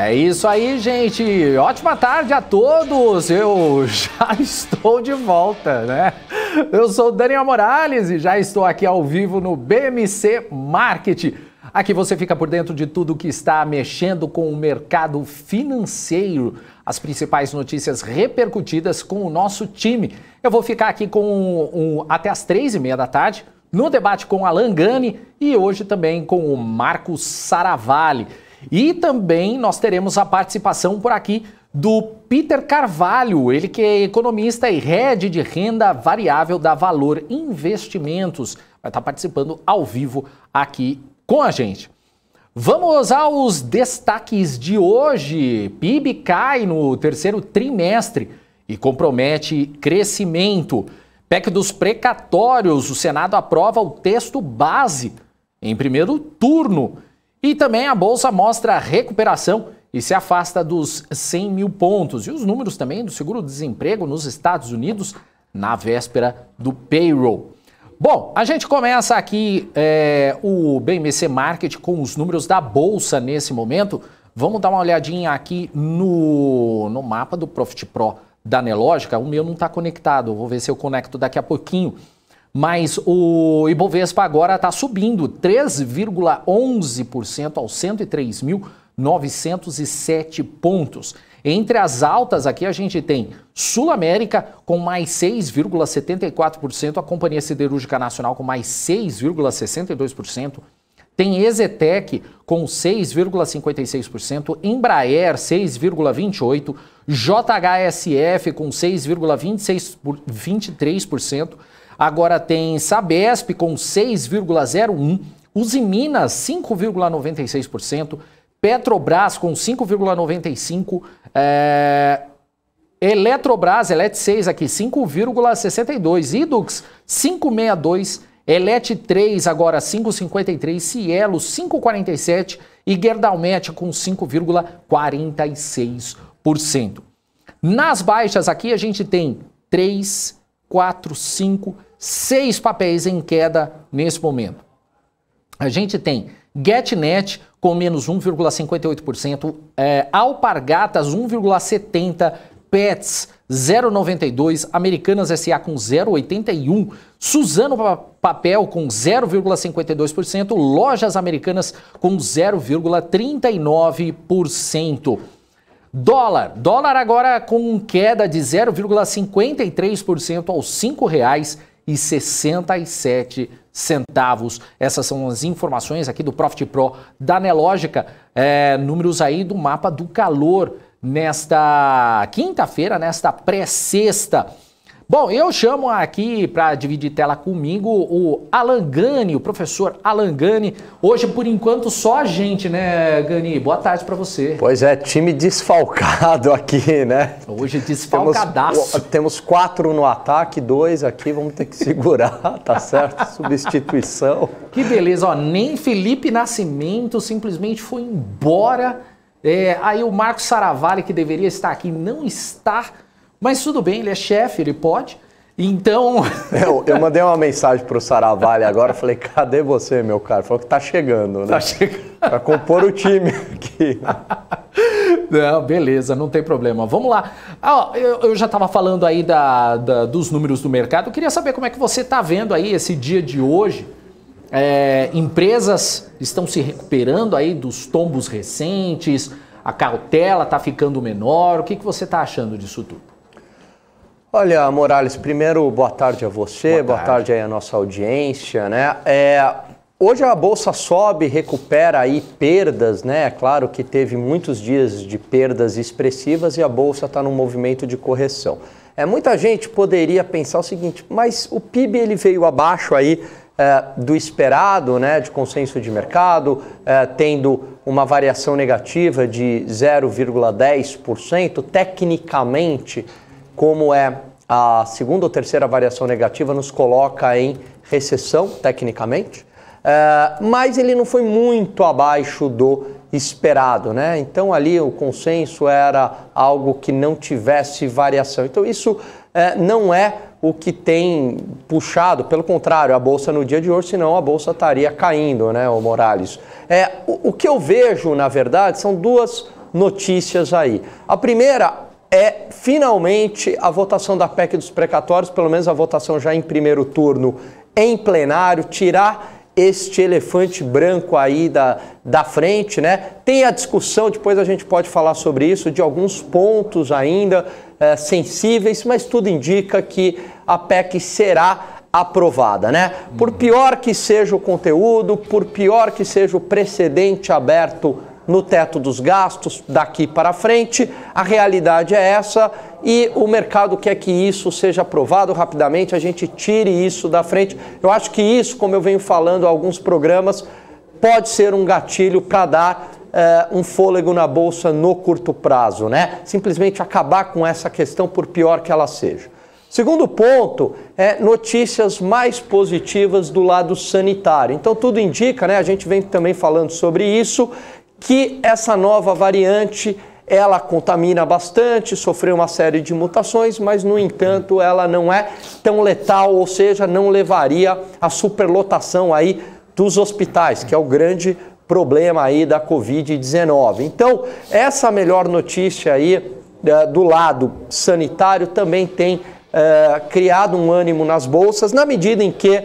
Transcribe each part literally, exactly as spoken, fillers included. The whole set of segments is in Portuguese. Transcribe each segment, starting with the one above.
É isso aí, gente. Ótima tarde a todos. Eu já estou de volta, né? Eu sou o Daniel Morales e já estou aqui ao vivo no B M C Market. Aqui você fica por dentro de tudo que está mexendo com o mercado financeiro. As principais notícias repercutidas com o nosso time. Eu vou ficar aqui com um, um, até as três e meia da tarde, no debate com Alan Ghani e hoje também com o Marcos Saravalli. E também nós teremos a participação por aqui do Peter Carvalho, ele que é economista e head de renda variável da Valor Investimentos. Vai estar participando ao vivo aqui com a gente. Vamos aos destaques de hoje. P I B cai no terceiro trimestre e compromete crescimento. P E C dos precatórios, o Senado aprova o texto base em primeiro turno. E também a Bolsa mostra recuperação e se afasta dos cem mil pontos. E os números também do seguro-desemprego nos Estados Unidos na véspera do payroll. Bom, a gente começa aqui é, o B M C Market com os números da Bolsa nesse momento. Vamos dar uma olhadinha aqui no, no mapa do Profit Pro da Nelogica. O meu não está conectado, vou ver se eu conecto daqui a pouquinho. Mas o Ibovespa agora está subindo três vírgula onze por cento aos cento e três mil novecentos e sete pontos. Entre as altas aqui a gente tem Sul América com mais seis vírgula setenta e quatro por cento, a Companhia Siderúrgica Nacional com mais seis vírgula sessenta e dois por cento, tem Exetec com seis vírgula cinquenta e seis por cento, Embraer seis vírgula vinte e oito por cento, J H S F com seis vírgula vinte e seis por cento, vinte e três por cento, agora tem Sabesp com seis vírgula zero um por cento, Usiminas cinco vírgula noventa e seis por cento, Petrobras com cinco vírgula noventa e cinco por cento, é... Eletrobras, Elet seis aqui, cinco vírgula sessenta e dois por cento, Idux cinco vírgula sessenta e dois por cento, Elet três agora cinco vírgula cinquenta e três por cento, Cielo cinco vírgula quarenta e sete por cento e Gerdau Metal com cinco vírgula quarenta e seis por cento. Nas baixas aqui a gente tem três, quatro, cinco, seis papéis em queda nesse momento. A gente tem GetNet com menos um vírgula cinquenta e oito por cento, é, Alpargatas um vírgula setenta por cento, Pets zero vírgula noventa e dois por cento, Americanas S A com zero vírgula oitenta e um por cento, Suzano Papel com zero vírgula cinquenta e dois por cento, Lojas Americanas com zero vírgula trinta e nove por cento. Dólar. Dólar agora com queda de zero vírgula cinquenta e três por cento aos cinco reais e sessenta e sete centavos. Essas são as informações aqui do Profit Pro da Nelogica. É, números aí do mapa do calor nesta quinta-feira, nesta pré-sexta. Bom, eu chamo aqui para dividir tela comigo o Alan Ghani, o professor Alan Ghani. Hoje, por enquanto, só a gente, né, Ghani? Boa tarde para você. Pois é, time desfalcado aqui, né? Hoje desfalcadaço. Temos, temos quatro no ataque, dois aqui, vamos ter que segurar, tá certo? Substituição. Que beleza, ó, nem Felipe Nascimento simplesmente foi embora. É, aí o Marcos Saravalli, que deveria estar aqui, não está. Mas tudo bem, ele é chefe, ele pode. Então... eu, eu mandei uma mensagem para o Saravalli agora, falei, cadê você, meu cara? Falou que tá chegando, né? Tá chegando. Para compor o time aqui. Não, beleza, não tem problema. Vamos lá. Ah, eu, eu já estava falando aí da, da, dos números do mercado. Eu queria saber como é que você está vendo aí esse dia de hoje. É, empresas estão se recuperando aí dos tombos recentes, a cautela está ficando menor. O que, que você está achando disso tudo? Olha, Morales, primeiro, boa tarde a você, boa tarde, boa tarde aí à nossa audiência, né? É, hoje a Bolsa sobe, recupera aí perdas, né? É claro que teve muitos dias de perdas expressivas e a Bolsa está num movimento de correção. É, muita gente poderia pensar o seguinte, mas o P I B ele veio abaixo aí é, do esperado, né? De consenso de mercado, é, tendo... uma variação negativa de zero vírgula dez por cento, tecnicamente, como é a segunda ou terceira variação negativa, nos coloca em recessão, tecnicamente, é, mas ele não foi muito abaixo do esperado, né? Então ali o consenso era algo que não tivesse variação. Então isso é, não é o que tem puxado, pelo contrário, a Bolsa no dia de hoje, senão a Bolsa estaria caindo, né, o Morales? É, o, o que eu vejo, na verdade, são duas notícias aí. A primeira é, finalmente, a votação da P E C dos precatórios, pelo menos a votação já em primeiro turno em plenário, tirar este elefante branco aí da, da frente, né? Tem a discussão, depois a gente pode falar sobre isso, de alguns pontos ainda é, sensíveis, mas tudo indica que a P E C será aprovada, né? Por pior que seja o conteúdo, por pior que seja o precedente aberto no teto dos gastos daqui para frente, a realidade é essa e o mercado quer que isso seja aprovado rapidamente, a gente tire isso da frente. Eu acho que isso, como eu venho falando em alguns programas, pode ser um gatilho para dar é, um fôlego na bolsa no curto prazo, né? Simplesmente acabar com essa questão, por pior que ela seja. Segundo ponto, é notícias mais positivas do lado sanitário. Então tudo indica, né? A gente vem também falando sobre isso, que essa nova variante, ela contamina bastante, sofreu uma série de mutações, mas no entanto ela não é tão letal, ou seja, não levaria à superlotação aí dos hospitais, que é o grande problema aí da Covid dezenove. Então essa melhor notícia aí do lado sanitário também tem Uh, criado um ânimo nas bolsas, na medida em que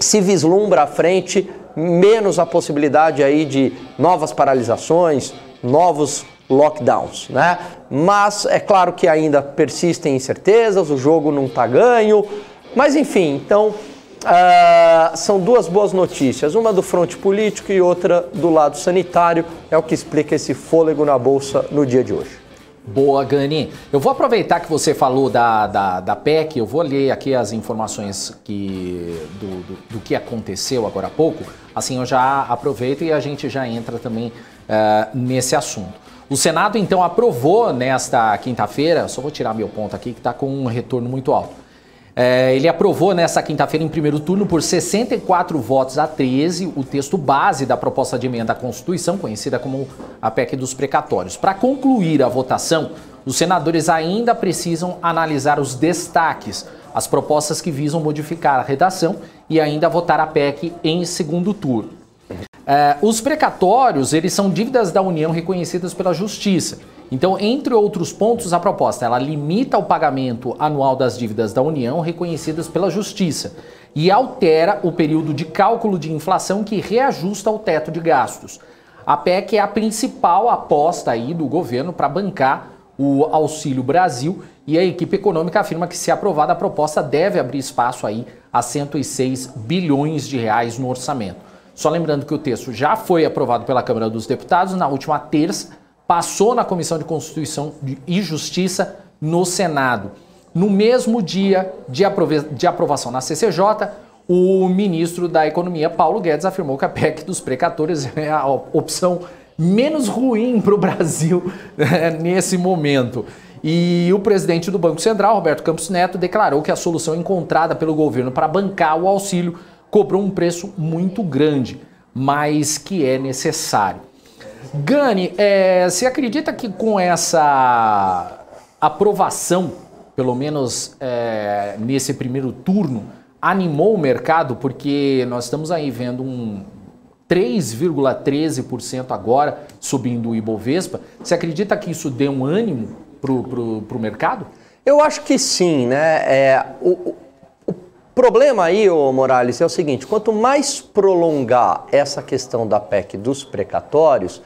se vislumbra à frente menos a possibilidade aí de novas paralisações, novos lockdowns, né? Mas é claro que ainda persistem incertezas, o jogo não tá ganho, mas enfim, então uh, são duas boas notícias, uma do fronte político e outra do lado sanitário, é o que explica esse fôlego na bolsa no dia de hoje. Boa, Ghani. Eu vou aproveitar que você falou da, da, da P E C, eu vou ler aqui as informações que, do, do, do que aconteceu agora há pouco, assim eu já aproveito e a gente já entra também uh, nesse assunto. O Senado, então, aprovou nesta quinta-feira, só vou tirar meu ponto aqui que está com um retorno muito alto, é, ele aprovou nesta quinta-feira em primeiro turno por sessenta e quatro votos a treze o texto base da proposta de emenda à Constituição, conhecida como a P E C dos precatórios. Para concluir a votação, os senadores ainda precisam analisar os destaques, as propostas que visam modificar a redação e ainda votar a P E C em segundo turno. É, os precatórios, eles são dívidas da União reconhecidas pela Justiça. Então, entre outros pontos, a proposta ela limita o pagamento anual das dívidas da União reconhecidas pela Justiça e altera o período de cálculo de inflação que reajusta o teto de gastos. A P E C é a principal aposta aí do governo para bancar o Auxílio Brasil e a equipe econômica afirma que, se aprovada, a proposta deve abrir espaço aí a cento e seis bilhões de reais no orçamento. Só lembrando que o texto já foi aprovado pela Câmara dos Deputados na última terça, passou na Comissão de Constituição e Justiça no Senado. No mesmo dia de, aprova de aprovação na C C J, o ministro da Economia, Paulo Guedes, afirmou que a P E C dos precatórios é a opção menos ruim para o Brasil, né, nesse momento. E o presidente do Banco Central, Roberto Campos Neto, declarou que a solução encontrada pelo governo para bancar o auxílio cobrou um preço muito grande, mas que é necessário. Ghani, é, você acredita que com essa aprovação, pelo menos é, nesse primeiro turno, animou o mercado? Porque nós estamos aí vendo um três vírgula treze por cento agora subindo o Ibovespa. Você acredita que isso deu um ânimo pro, pro, pro mercado? Eu acho que sim, né? É, o, o problema aí, ô Morales, é o seguinte, quanto mais prolongar essa questão da P E C dos precatórios,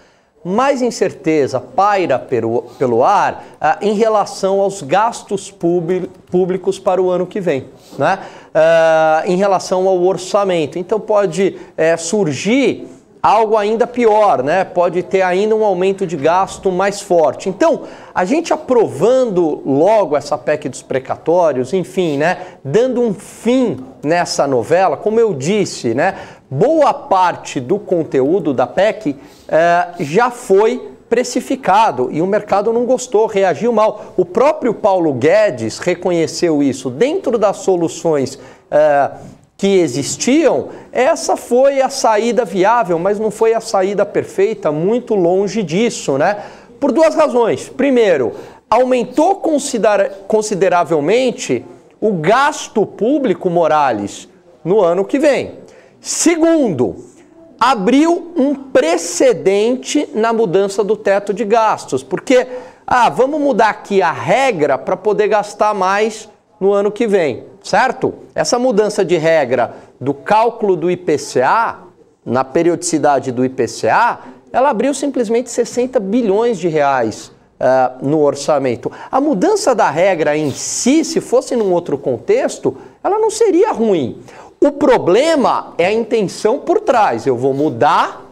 mais incerteza paira pelo, pelo ar ah, em relação aos gastos públicos para o ano que vem, né? Ah, em relação ao orçamento. Então pode é, surgir algo ainda pior, né? Pode ter ainda um aumento de gasto mais forte. Então, a gente aprovando logo essa P E C dos precatórios, enfim, né? Dando um fim nessa novela, como eu disse, né? Boa parte do conteúdo da P E C eh, já foi precificado e o mercado não gostou, reagiu mal. O próprio Paulo Guedes reconheceu isso. Dentro das soluções eh, que existiam, essa foi a saída viável, mas não foi a saída perfeita, muito longe disso, né? Por duas razões. Primeiro, aumentou considera- consideravelmente o gasto público, Morales, no ano que vem. Segundo, abriu um precedente na mudança do teto de gastos, porque ah, vamos mudar aqui a regra para poder gastar mais no ano que vem, certo? Essa mudança de regra do cálculo do I P C A, na periodicidade do I P C A, ela abriu simplesmente sessenta bilhões de reais uh, no orçamento. A mudança da regra em si, se fosse num outro contexto, ela não seria ruim. O problema é a intenção por trás. Eu vou mudar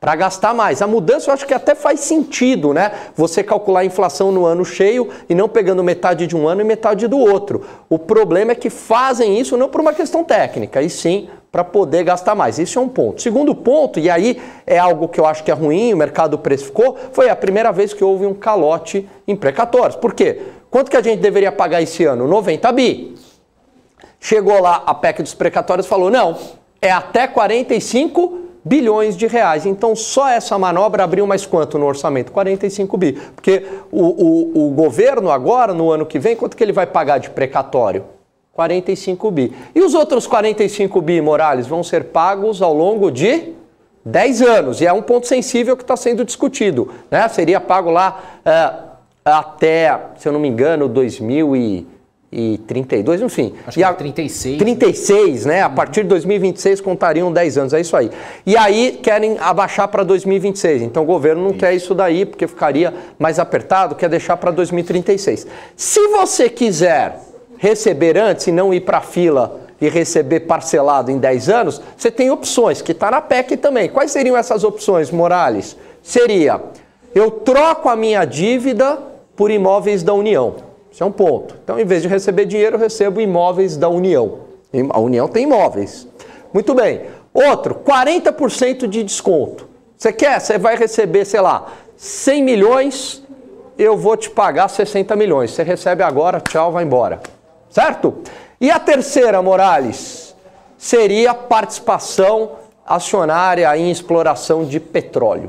para gastar mais. A mudança eu acho que até faz sentido, né? Você calcular a inflação no ano cheio e não pegando metade de um ano e metade do outro. O problema é que fazem isso não por uma questão técnica, e sim para poder gastar mais. Isso é um ponto. Segundo ponto, e aí é algo que eu acho que é ruim, o mercado precificou, foi a primeira vez que houve um calote em precatórios. Por quê? Quanto que a gente deveria pagar esse ano? noventa bi. Chegou lá a P E C dos precatórios e falou, não, é até quarenta e cinco bilhões de reais. Então só essa manobra abriu mais quanto no orçamento? quarenta e cinco bi. Porque o, o, o governo agora, no ano que vem, quanto que ele vai pagar de precatório? quarenta e cinco bi. E os outros quarenta e cinco bi, Morales, vão ser pagos ao longo de dez anos. E é um ponto sensível que está sendo discutido, né? Seria pago lá uh, até, se eu não me engano, dois mil e trinta e dois, enfim. Acho que é trinta e seis. trinta e seis, né? A partir de dois mil e vinte e seis contariam dez anos, é isso aí. E aí querem abaixar para dois mil e vinte e seis. Então o governo não isso. quer isso daí, porque ficaria mais apertado, quer deixar para dois mil e trinta e seis. Se você quiser receber antes e não ir para a fila e receber parcelado em dez anos, você tem opções, que está na P E C também. Quais seriam essas opções, Morales? Seria, eu troco a minha dívida por imóveis da União. Isso é um ponto. Então, em vez de receber dinheiro, eu recebo imóveis da União. A União tem imóveis. Muito bem. Outro, quarenta por cento de desconto. Você quer? Você vai receber, sei lá, cem milhões, eu vou te pagar sessenta milhões. Você recebe agora, tchau, vai embora. Certo? E a terceira, Morales, seria participação acionária em exploração de petróleo.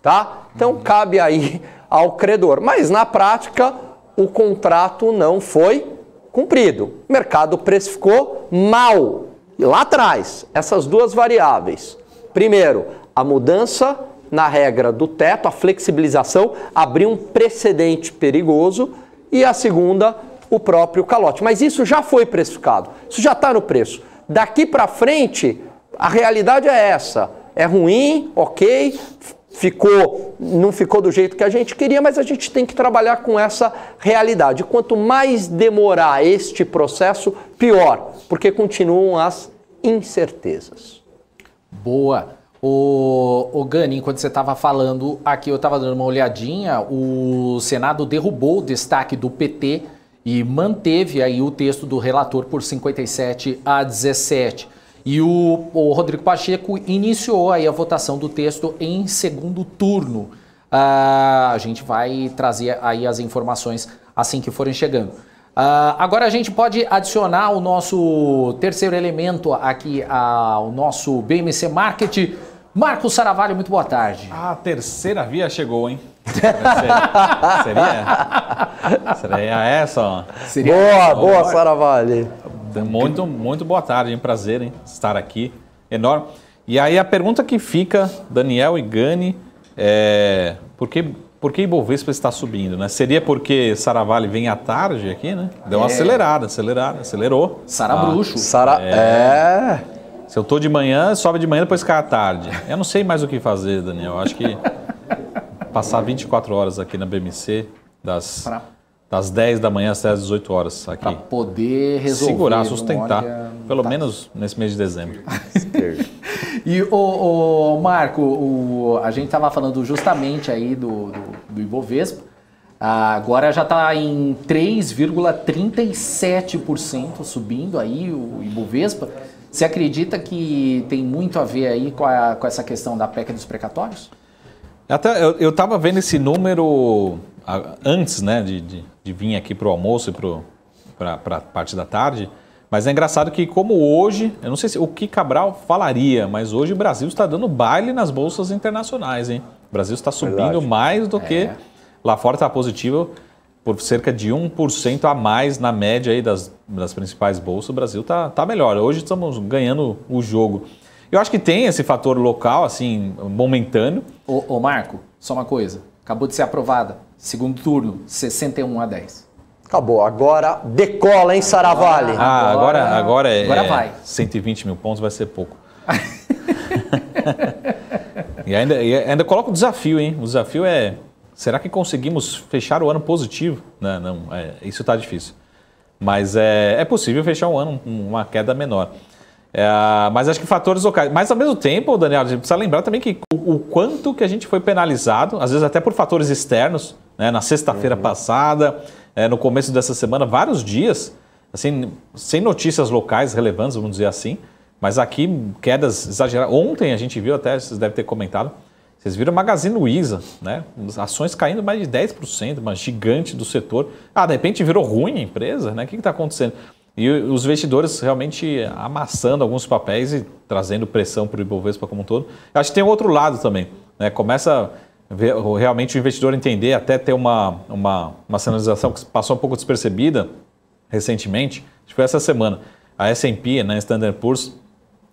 Tá? Então, cabe aí ao credor. Mas, na prática, o contrato não foi cumprido. O mercado precificou mal. E lá atrás, essas duas variáveis. Primeiro, a mudança na regra do teto, a flexibilização, abriu um precedente perigoso. E a segunda, o próprio calote. Mas isso já foi precificado. Isso já está no preço. Daqui para frente, a realidade é essa. É ruim, ok, ficou, não ficou do jeito que a gente queria, mas a gente tem que trabalhar com essa realidade. Quanto mais demorar este processo, pior, porque continuam as incertezas. Boa. O, o Ghani, enquanto você estava falando aqui, eu estava dando uma olhadinha, o Senado derrubou o destaque do P T e manteve aí o texto do relator por cinquenta e sete a dezessete. E o, o Rodrigo Pacheco iniciou aí a votação do texto em segundo turno. Uh, a gente vai trazer aí as informações assim que forem chegando. Uh, agora a gente pode adicionar o nosso terceiro elemento aqui ao nosso B M C Market. Marcos Saravalli, muito boa tarde. A terceira via chegou, hein? Seria? Seria essa? Seria boa, boa, Saravalli. Muito, muito boa tarde, é um prazer, hein, estar aqui, enorme. E aí a pergunta que fica, Daniel e Ghani, é por que, por que Ibovespa está subindo, né? Seria porque Saravalli vem à tarde aqui, né? Deu uma é. acelerada, acelerada, acelerou. Sarabruxo. Ah, Sara... É. é. Se eu tô de manhã, sobe de manhã, depois cai à tarde. Eu não sei mais o que fazer, Daniel. Eu acho que passar vinte e quatro horas aqui na B M C, das... Pra... Das dez da manhã até as dezoito horas aqui. Para poder resolver. Segurar, sustentar. Olha... Pelo tá. menos nesse mês de dezembro. E o, o Marco, o, a gente estava falando justamente aí do, do, do Ibovespa. Agora já está em três vírgula trinta e sete por cento subindo aí o Ibovespa. Você acredita que tem muito a ver aí com, a, com essa questão da P E C dos precatórios? Até, eu estava vendo esse número antes, né, de, de, de vir aqui para o almoço e para a parte da tarde, mas é engraçado que como hoje, eu não sei se o que Cabral falaria, mas hoje o Brasil está dando baile nas bolsas internacionais, hein? O Brasil está subindo Verdade. mais do é. que lá fora, está positivo por cerca de um por cento a mais na média aí das, das principais bolsas. O Brasil está tá melhor. Hoje estamos ganhando o jogo. Eu acho que tem esse fator local, assim, momentâneo. Ô, ô Marco, só uma coisa. Acabou de ser aprovada. Segundo turno, sessenta e um a dez. Acabou. Agora decola, hein, Saravalli? Ah, agora, agora, agora é... Agora vai. cento e vinte mil pontos vai ser pouco. E ainda, e ainda coloca o desafio, hein? O desafio é... Será que conseguimos fechar o ano positivo? Não, não é, isso está difícil. Mas é, é possível fechar um ano uma queda menor. É, mas acho que fatores locais. Mas ao mesmo tempo, Daniel, a gente precisa lembrar também que o, o quanto que a gente foi penalizado, às vezes até por fatores externos, né, na sexta-feira uhum. passada, é, no começo dessa semana, vários dias, assim, sem notícias locais relevantes, vamos dizer assim, mas aqui quedas exageradas. Ontem a gente viu até, vocês devem ter comentado, vocês viram o Magazine Luiza, né? As ações caindo mais de dez por cento, uma gigante do setor. Ah, de repente virou ruim a empresa, né? O que está acontecendo? E os investidores realmente amassando alguns papéis e trazendo pressão para o Ibovespa como um todo. Acho que tem um outro lado também, né? Começa a ver, realmente o investidor entender, até ter uma, uma, uma sinalização que passou um pouco despercebida recentemente. Acho que foi essa semana. A S and P, né, Standard Poor's,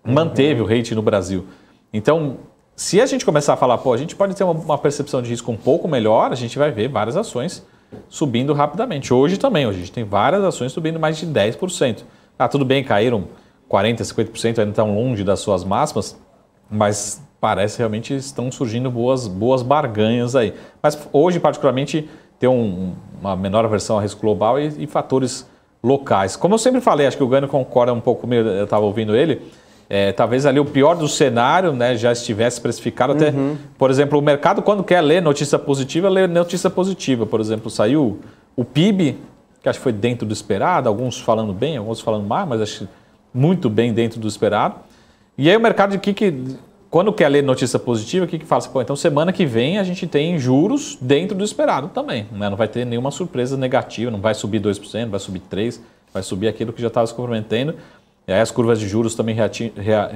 manteve uhum. o rating no Brasil. Então... Se a gente começar a falar, pô, a gente pode ter uma percepção de risco um pouco melhor, a gente vai ver várias ações subindo rapidamente. Hoje também, hoje a gente tem várias ações subindo mais de dez por cento. Ah, tudo bem, caíram quarenta por cento, cinquenta por cento, ainda estão longe das suas máximas, mas parece realmente estão surgindo boas, boas barganhas aí. Mas hoje, particularmente, tem um, uma menor aversão a risco global e, e fatores locais. Como eu sempre falei, acho que o Gani concorda um pouco comigo, eu estava ouvindo ele, É, talvez ali o pior do cenário, né, já estivesse precificado até, uhum. por exemplo, o mercado quando quer ler notícia positiva, lê notícia positiva. Por exemplo, saiu o P I B, que acho que foi dentro do esperado, alguns falando bem, alguns falando mal, mas acho muito bem dentro do esperado. E aí o mercado, de que, que quando quer ler notícia positiva, o que, que fala? Pô, então semana que vem a gente tem juros dentro do esperado também, né? Não vai ter nenhuma surpresa negativa, não vai subir dois por cento, vai subir três por cento, vai subir aquilo que já estava se comprometendo. E aí as curvas de juros também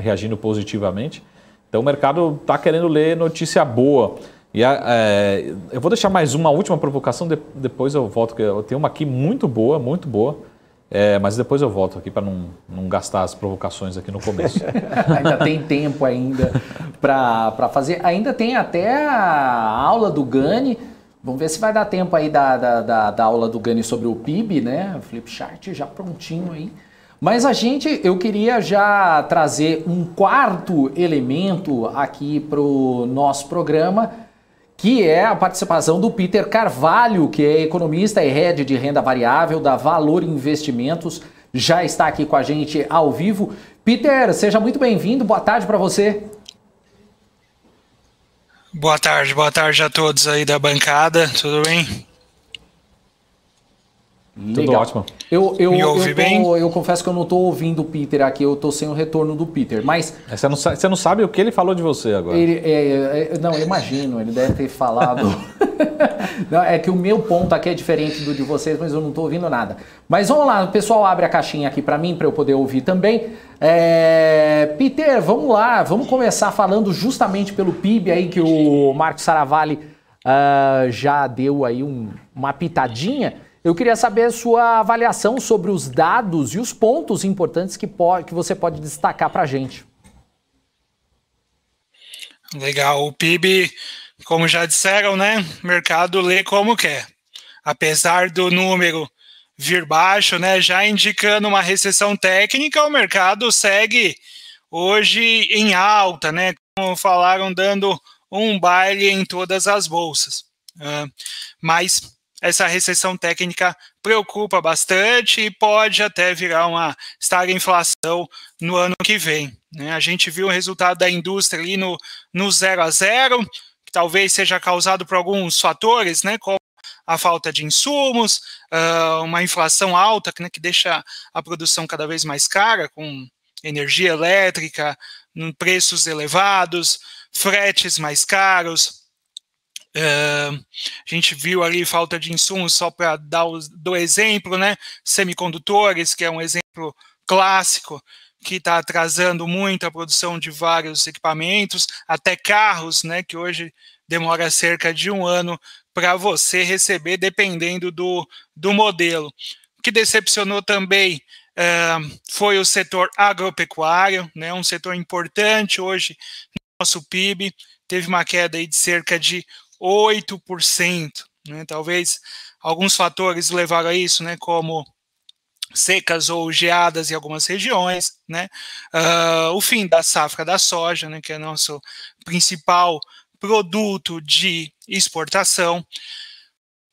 reagindo positivamente. Então o mercado está querendo ler notícia boa. E a, é, eu vou deixar mais uma última provocação, de, depois eu volto. Que eu tenho uma aqui muito boa, muito boa. É, mas depois eu volto aqui para não, não gastar as provocações aqui no começo. Ainda tem tempo ainda para fazer. Ainda tem até a aula do Ghani. Vamos ver se vai dar tempo aí da, da, da, da aula do Ghani sobre o P I B, né? O Flipchart já prontinho aí. Mas a gente, eu queria já trazer um quarto elemento aqui para o nosso programa, que é a participação do Peter Carvalho, que é economista e head de renda variável da Valor Investimentos, já está aqui com a gente ao vivo. Peter, seja muito bem-vindo, boa tarde para você. Boa tarde, boa tarde a todos aí da bancada, tudo bem? Legal. Tudo ótimo. Eu, eu, Me ouve eu, tô, bem? eu confesso que eu não estou ouvindo o Peter aqui, eu estou sem o retorno do Peter, mas... Você não, você não sabe o que ele falou de você agora. Ele, é, é, não, eu imagino, ele deve ter falado... Não, é que o meu ponto aqui é diferente do de vocês, mas eu não estou ouvindo nada. Mas vamos lá, o pessoal abre a caixinha aqui para mim, para eu poder ouvir também. É, Peter, vamos lá, vamos começar falando justamente pelo P I B aí que o Marcos Saravalli uh, já deu aí um, uma pitadinha. Eu queria saber a sua avaliação sobre os dados e os pontos importantes que, pode, que você pode destacar para a gente. Legal. O P I B, como já disseram, né? O mercado lê como quer. Apesar do número vir baixo, né? Já indicando uma recessão técnica, o mercado segue hoje em alta, né? Como falaram, dando um baile em todas as bolsas. Uh, mas... Essa recessão técnica preocupa bastante e pode até virar uma estagflação no ano que vem, né? A gente viu o resultado da indústria ali no, no zero a zero, que talvez seja causado por alguns fatores, né? Como a falta de insumos, uh, uma inflação alta, né, que deixa a produção cada vez mais cara, com energia elétrica, preços elevados, fretes mais caros. Uh, a gente viu ali falta de insumos, só para dar o do exemplo, né? Semicondutores, que é um exemplo clássico, que está atrasando muito a produção de vários equipamentos, até carros, né? Que hoje demora cerca de um ano para você receber, dependendo do, do modelo. O que decepcionou também uh, foi o setor agropecuário, né, um setor importante hoje no nosso P I B, teve uma queda aí de cerca de oito por cento. Né, talvez alguns fatores levaram a isso, né, como secas ou geadas em algumas regiões, né, uh, o fim da safra da soja, né, que é nosso principal produto de exportação.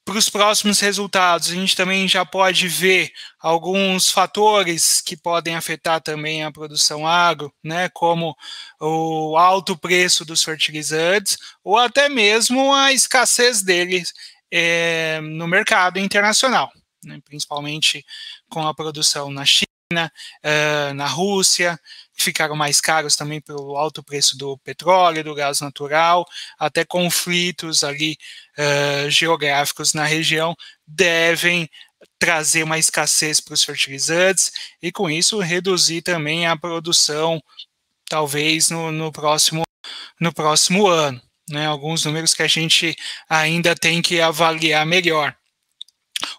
Para os próximos resultados, a gente também já pode ver alguns fatores que podem afetar também a produção agro, né, como o alto preço dos fertilizantes ou até mesmo a escassez deles é, no mercado internacional, né, principalmente com a produção na China, é, na Rússia, que ficaram mais caros também pelo alto preço do petróleo, do gás natural, até conflitos ali uh, geográficos na região devem trazer uma escassez para os fertilizantes e com isso reduzir também a produção, talvez no, no, próximo, no próximo ano, né? Alguns números que a gente ainda tem que avaliar melhor.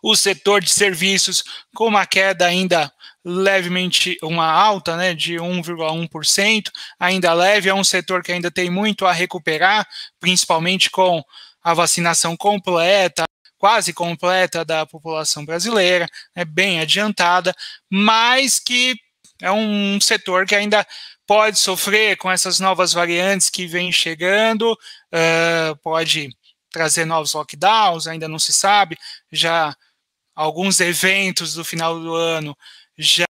O setor de serviços com uma queda ainda levemente, uma alta, né, de um vírgula um por cento, ainda leve, é um setor que ainda tem muito a recuperar, principalmente com a vacinação completa, quase completa da população brasileira, né, bem adiantada, mas que é um setor que ainda pode sofrer com essas novas variantes que vêm chegando, uh, pode trazer novos lockdowns, ainda não se sabe, já alguns eventos do final do ano já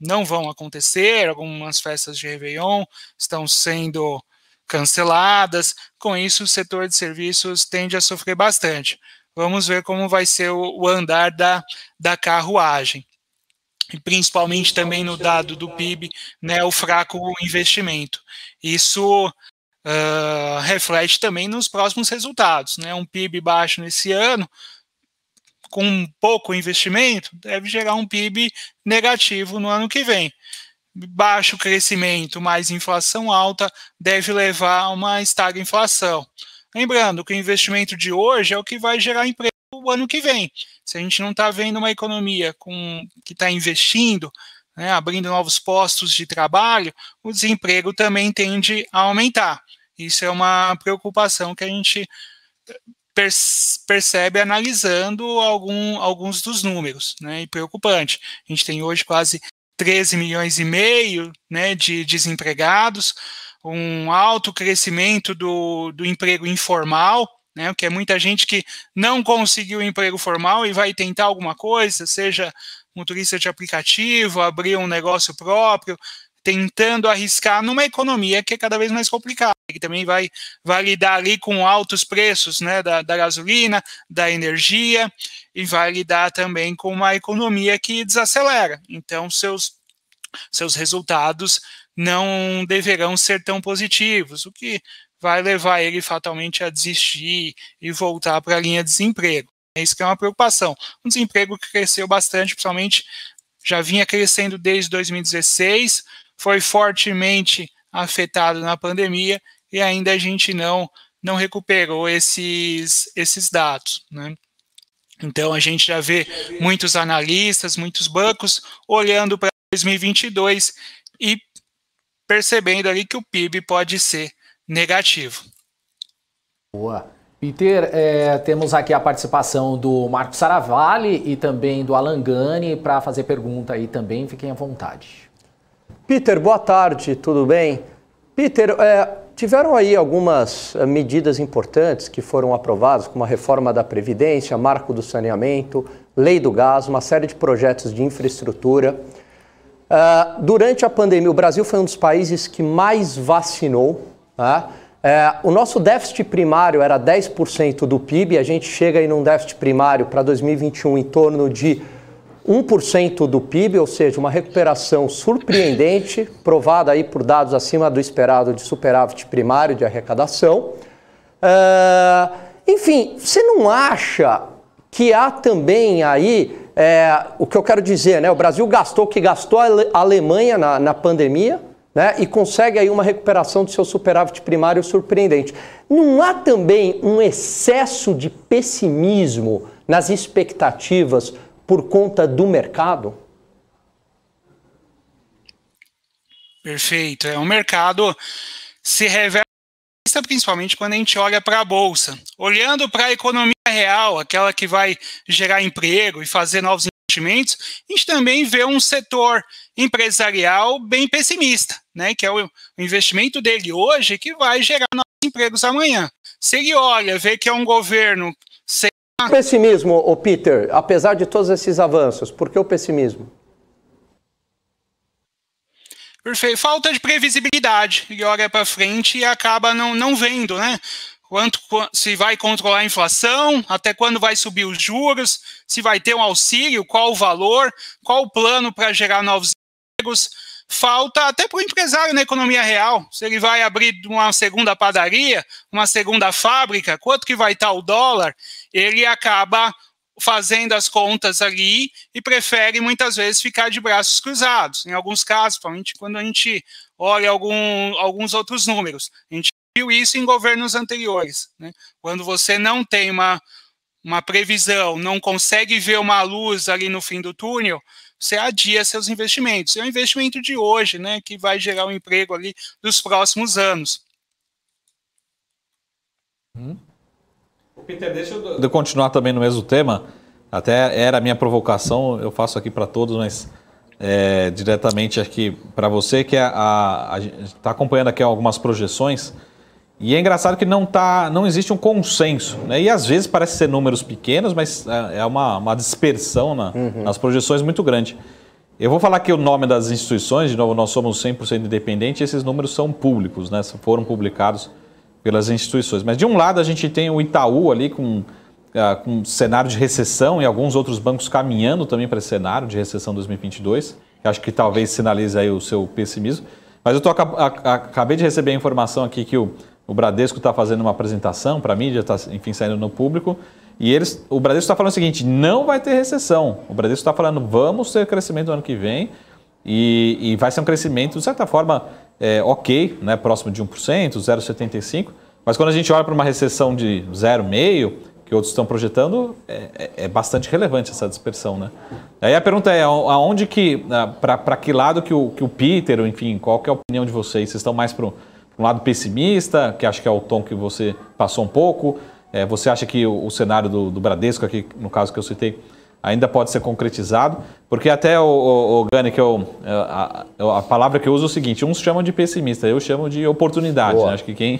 não vão acontecer, algumas festas de Réveillon estão sendo canceladas, com isso o setor de serviços tende a sofrer bastante. Vamos ver como vai ser o andar da, da carruagem. E principalmente também no dado do P I B, né, o fraco investimento. Isso uh, reflete também nos próximos resultados, né, um P I B baixo nesse ano, com pouco investimento, deve gerar um P I B negativo no ano que vem. Baixo crescimento mais inflação alta deve levar a uma estagflação. Lembrando que o investimento de hoje é o que vai gerar emprego o ano que vem. Se a gente não está vendo uma economia com, que está investindo, né, abrindo novos postos de trabalho, o desemprego também tende a aumentar. Isso é uma preocupação que a gente percebe analisando algum, alguns dos números, né, e preocupante. A gente tem hoje quase treze milhões e meio, né, de desempregados, um alto crescimento do, do emprego informal, né, que é muita gente que não conseguiu emprego formal e vai tentar alguma coisa, seja motorista de aplicativo, abrir um negócio próprio, tentando arriscar numa economia que é cada vez mais complicada, que também vai, vai lidar ali com altos preços, né, da, da gasolina, da energia, e vai lidar também com uma economia que desacelera. Então, seus, seus resultados não deverão ser tão positivos, o que vai levar ele fatalmente a desistir e voltar para a linha de desemprego. Isso que é uma preocupação. Um desemprego que cresceu bastante, principalmente já vinha crescendo desde dois mil e dezesseis, foi fortemente afetado na pandemia e ainda a gente não, não recuperou esses, esses dados, né? Então, a gente já vê muitos analistas, muitos bancos olhando para dois mil e vinte e dois e percebendo ali que o P I B pode ser negativo. Boa. Peter, é, temos aqui a participação do Marcos Saravalli e também do Alan Ghani para fazer pergunta aí também, fiquem à vontade. Peter, boa tarde, tudo bem? Peter, é, tiveram aí algumas medidas importantes que foram aprovadas, como a reforma da Previdência, marco do saneamento, lei do gás, uma série de projetos de infraestrutura. É, durante a pandemia, o Brasil foi um dos países que mais vacinou, né? É, o nosso déficit primário era dez por cento do P I B, a gente chega aí num déficit primário para dois mil e vinte e um em torno de um por cento do P I B, ou seja, uma recuperação surpreendente, provada aí por dados acima do esperado de superávit primário de arrecadação. Uh, enfim, você não acha que há também aí, é, o que eu quero dizer, né? O Brasil gastou o que gastou a Alemanha na, na pandemia, né? E consegue aí uma recuperação do seu superávit primário surpreendente. Não há também um excesso de pessimismo nas expectativas por conta do mercado? Perfeito. É, o mercado se revela principalmente quando a gente olha para a Bolsa. Olhando para a economia real, aquela que vai gerar emprego e fazer novos investimentos, a gente também vê um setor empresarial bem pessimista, né, que é o investimento dele hoje que vai gerar novos empregos amanhã. Se ele olha, vê que é um governo sem... O pessimismo, ô Peter, apesar de todos esses avanços, por que o pessimismo? Perfeito. Falta de previsibilidade. Ele olha para frente e acaba não, não vendo, né? Quanto se vai controlar a inflação, até quando vai subir os juros, se vai ter um auxílio, qual o valor, qual o plano para gerar novos empregos. Falta até para o empresário na economia real. Se ele vai abrir uma segunda padaria, uma segunda fábrica, quanto que vai estar o dólar, ele acaba fazendo as contas ali e prefere muitas vezes ficar de braços cruzados. Em alguns casos, principalmente quando a gente olha algum, alguns outros números. A gente viu isso em governos anteriores, né? Quando você não tem uma, uma previsão, não consegue ver uma luz ali no fim do túnel, você adia seus investimentos. É o investimento de hoje, né, que vai gerar um emprego ali dos próximos anos. Hum. Peter, deixa eu... De continuar também no mesmo tema, até era a minha provocação, eu faço aqui para todos, mas é, diretamente aqui para você, que a gente está acompanhando aqui algumas projeções, e é engraçado que não, tá, não existe um consenso, né? E às vezes parece ser números pequenos, mas é uma, uma dispersão na, uhum. nas projeções muito grande. Eu vou falar aqui o nome das instituições, de novo, nós somos cem por cento independentes, e esses números são públicos, né? Foram publicados pelas instituições. Mas de um lado a gente tem o Itaú ali com, uh, com cenário de recessão e alguns outros bancos caminhando também para esse cenário de recessão dois mil e vinte e dois, que acho que talvez sinalize aí o seu pessimismo. Mas eu tô, acabei de receber a informação aqui que o, o Bradesco está fazendo uma apresentação para a mídia, está enfim saindo no público, e eles, o Bradesco está falando o seguinte, não vai ter recessão. O Bradesco está falando, vamos ter crescimento no ano que vem e, e vai ser um crescimento, de certa forma, É, ok, né, próximo de um por cento, zero vírgula setenta e cinco por cento, mas quando a gente olha para uma recessão de zero vírgula cinco por cento, que outros estão projetando, é, é bastante relevante essa dispersão, né? Aí a pergunta é, aonde que, para que lado que o, que o Peter, enfim, qual que é a opinião de vocês? Vocês estão mais para um lado pessimista, que acho que é o tom que você passou um pouco, é, você acha que o, o cenário do, do Bradesco, aqui no caso que eu citei, ainda pode ser concretizado, porque até o, o, o Ghani, que eu, a, a palavra que eu uso é o seguinte, uns chamam de pessimista, eu chamo de oportunidade, né? Acho que quem,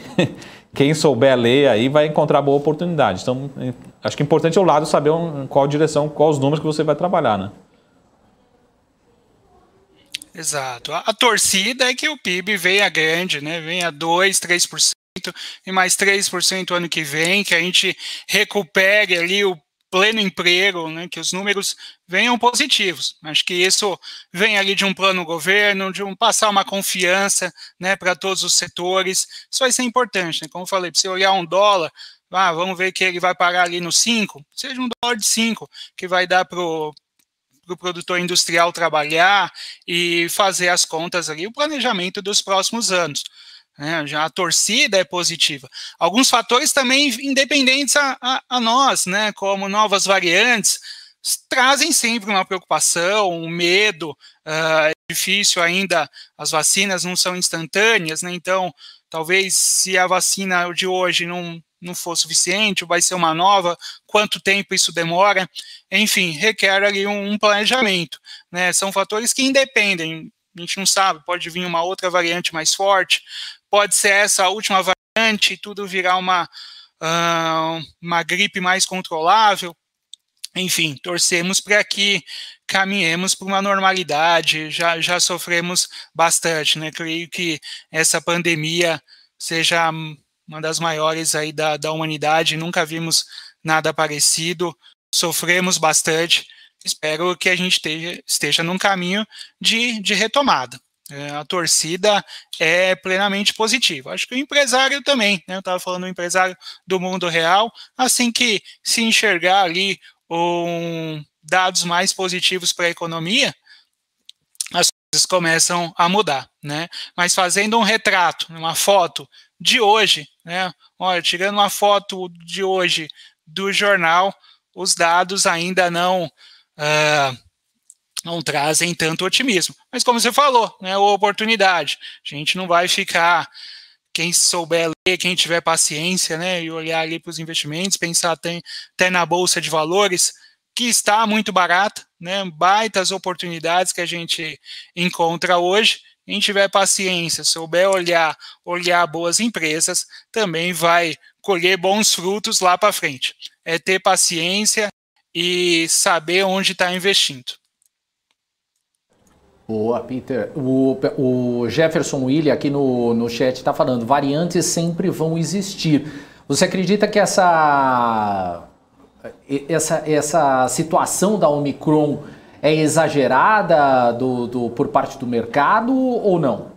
quem souber ler aí vai encontrar boa oportunidade. Então, acho que é importante ao lado saber qual direção, quais os números que você vai trabalhar, né? Exato. A, a torcida é que o P I B venha grande, né? Venha dois, três por cento e mais três por cento ano que vem, que a gente recupere ali o pleno emprego, né, que os números venham positivos. Acho que isso vem ali de um plano governo, de um passar uma confiança, né, para todos os setores. Isso vai ser importante, né? Como eu falei, para você olhar um dólar, ah, vamos ver que ele vai parar ali no cinco, seja um dólar de cinco, que vai dar para o pro produtor industrial trabalhar e fazer as contas ali, o planejamento dos próximos anos. É, já a torcida é positiva. Alguns fatores também independentes a, a, a nós, né, como novas variantes, trazem sempre uma preocupação, um medo. Uh, é difícil ainda, as vacinas não são instantâneas, né, então talvez se a vacina de hoje não, não for suficiente, vai ser uma nova, quanto tempo isso demora, enfim, requer ali um, um planejamento, né, são fatores que independem, a gente não sabe, pode vir uma outra variante mais forte, pode ser essa última variante e tudo virar uma, uh, uma gripe mais controlável. Enfim, torcemos para que caminhemos para uma normalidade, já, já sofremos bastante, né? Creio que essa pandemia seja uma das maiores aí da, da humanidade, nunca vimos nada parecido, sofremos bastante. Espero que a gente esteja, esteja num caminho de, de retomada. É, a torcida é plenamente positiva. Acho que o empresário também, né? Eu estava falando do empresário do mundo real, assim que se enxergar ali um, dados mais positivos para a economia, as coisas começam a mudar, né? Mas fazendo um retrato, uma foto de hoje, né? Olha, tirando uma foto de hoje do jornal, os dados ainda não... Uh, não trazem tanto otimismo. Mas como você falou, né, oportunidade. A gente não vai ficar, quem souber ler, quem tiver paciência, né, e olhar ali para os investimentos, pensar até, até na Bolsa de Valores, que está muito barata, né, baitas oportunidades que a gente encontra hoje. Quem tiver paciência, souber olhar, olhar boas empresas, também vai colher bons frutos lá para frente. É ter paciência e saber onde está investindo. Boa, Peter. O, o Jefferson William aqui no, no chat está falando, variantes sempre vão existir. Você acredita que essa, essa, essa situação da Omicron é exagerada do, do, por parte do mercado ou não?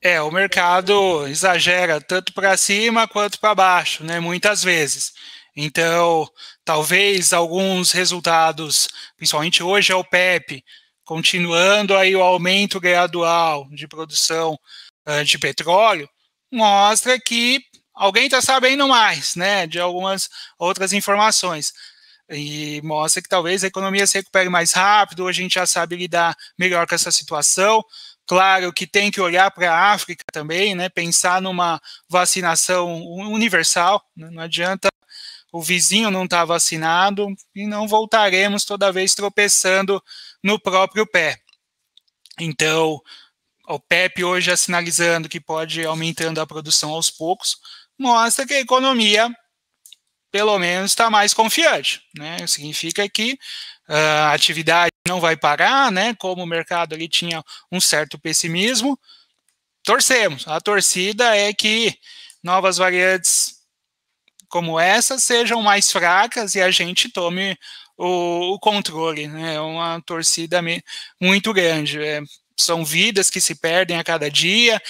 É, o mercado exagera tanto para cima quanto para baixo, né, muitas vezes. Então, talvez alguns resultados, principalmente hoje é o P E P, continuando aí o aumento gradual de produção uh, de petróleo, mostra que alguém está sabendo mais, né, de algumas outras informações. E mostra que talvez a economia se recupere mais rápido, a gente já sabe lidar melhor com essa situação. Claro que tem que olhar para a África também, né, pensar numa vacinação universal, né, não adianta o vizinho não estar vacinado e não voltaremos toda vez tropeçando no próprio pé. Então, o P E P hoje já sinalizando que pode ir aumentando a produção aos poucos, mostra que a economia, pelo menos, está mais confiante, né? Significa que uh, a atividade não vai parar, né? Como o mercado ali tinha um certo pessimismo, torcemos. A torcida é que novas variantes como essa sejam mais fracas e a gente tome o, o controle, né? É uma torcida muito grande. É, são vidas que se perdem a cada dia,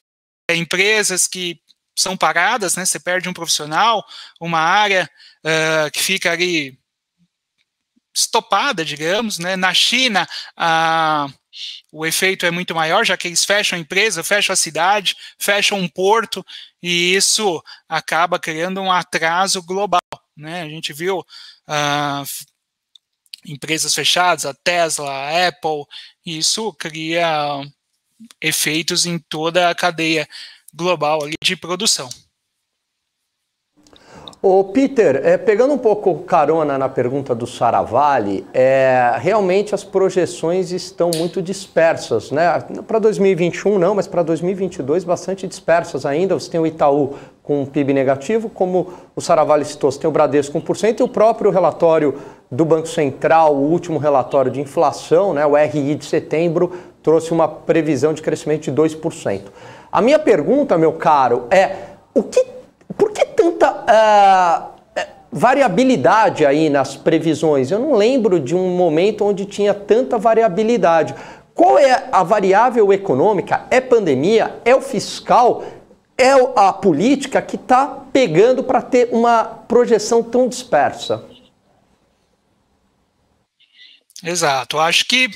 é, empresas que são paradas, né? Você perde um profissional, uma área uh, que fica ali estopada, digamos, né? Na China, uh, o efeito é muito maior, já que eles fecham a empresa, fecham a cidade, fecham um porto, e isso acaba criando um atraso global, né? A gente viu uh, empresas fechadas, a Tesla, a Apple, e isso cria efeitos em toda a cadeia global ali de produção. Ô Peter, é, pegando um pouco carona na pergunta do Saravalli, é, realmente as projeções estão muito dispersas, né? Para dois mil e vinte e um não, mas para dois mil e vinte e dois bastante dispersas ainda. Você tem o Itaú com um P I B negativo, como o Saravalli citou, você tem o Bradesco com um por cento e o próprio relatório do Banco Central, o último relatório de inflação, né, o R I de setembro, trouxe uma previsão de crescimento de dois por cento. A minha pergunta, meu caro, é o que, por que tanta uh, variabilidade aí nas previsões? Eu não lembro de um momento onde tinha tanta variabilidade. Qual é a variável econômica? É pandemia? É o fiscal? É a política que está pegando para ter uma projeção tão dispersa? Exato. Acho que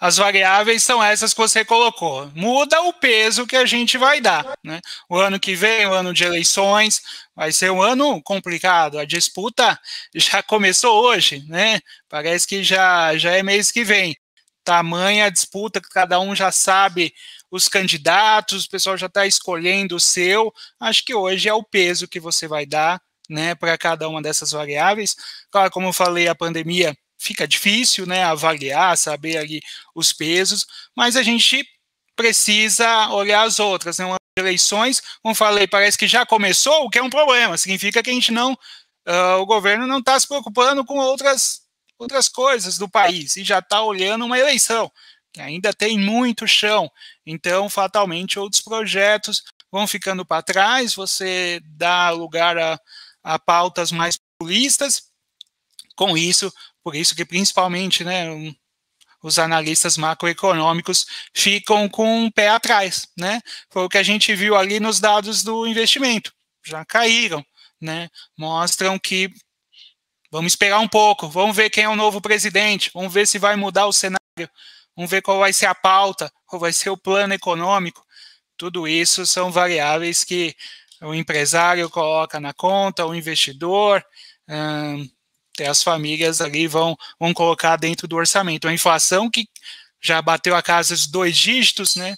as variáveis são essas que você colocou. Muda o peso que a gente vai dar, né? O ano que vem, o ano de eleições, vai ser um ano complicado. A disputa já começou hoje, né? Parece que já, já é mês que vem. Tamanha a disputa que cada um já sabe os candidatos, o pessoal já está escolhendo o seu. Acho que hoje é o peso que você vai dar, né, para cada uma dessas variáveis. Claro, como eu falei, a pandemia fica difícil, né, avaliar, saber ali os pesos, mas a gente precisa olhar as outras, né, eleições, como falei, parece que já começou, o que é um problema, significa que a gente não, uh, o governo não está se preocupando com outras, outras coisas do país, e já está olhando uma eleição, que ainda tem muito chão, então, fatalmente, outros projetos vão ficando para trás, você dá lugar a, a pautas mais populistas, com isso, por isso que, principalmente, né, os analistas macroeconômicos ficam com um pé atrás, né? Foi o que a gente viu ali nos dados do investimento. Já caíram, né? Mostram que vamos esperar um pouco, vamos ver quem é o novo presidente, vamos ver se vai mudar o cenário, vamos ver qual vai ser a pauta, qual vai ser o plano econômico. Tudo isso são variáveis que o empresário coloca na conta, o investidor... Hum, até as famílias ali vão, vão colocar dentro do orçamento. A inflação que já bateu a casa dos dois dígitos, né?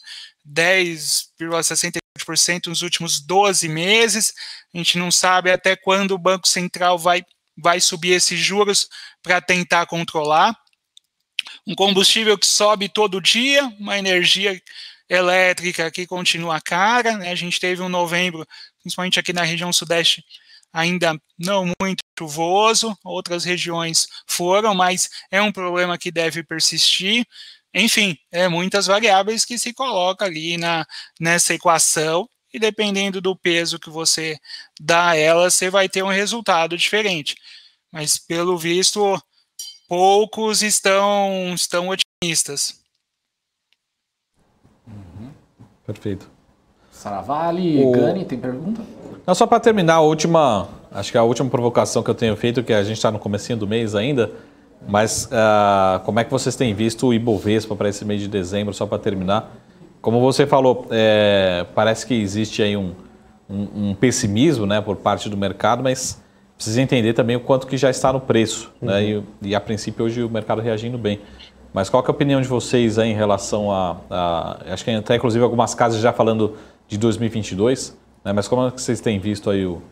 dez vírgula sessenta e oito por cento nos últimos doze meses. A gente não sabe até quando o Banco Central vai, vai subir esses juros para tentar controlar. Um combustível que sobe todo dia, uma energia elétrica que continua cara, né? A gente teve um novembro, principalmente aqui na região sudeste, ainda não muito chuvoso, outras regiões foram, mas é um problema que deve persistir. Enfim, é muitas variáveis que se coloca ali na, nessa equação, e dependendo do peso que você dá a ela, você vai ter um resultado diferente. Mas, pelo visto, poucos estão, estão otimistas. Uhum. Perfeito. Saravalli, o... Ghani, tem pergunta? Não, só para terminar, a última, acho que a última provocação que eu tenho feito, que a gente está no comecinho do mês ainda, mas uh, como é que vocês têm visto o Ibovespa para esse mês de dezembro, só para terminar? Como você falou, é, parece que existe aí um, um, um pessimismo, né, por parte do mercado, mas precisa entender também o quanto que já está no preço. Uhum. Né, e, e a princípio hoje o mercado reagindo bem. Mas qual que é a opinião de vocês aí em relação a, a... Acho que até inclusive algumas casas já falando de dois mil e vinte e dois, né, mas como é que vocês têm visto aí o...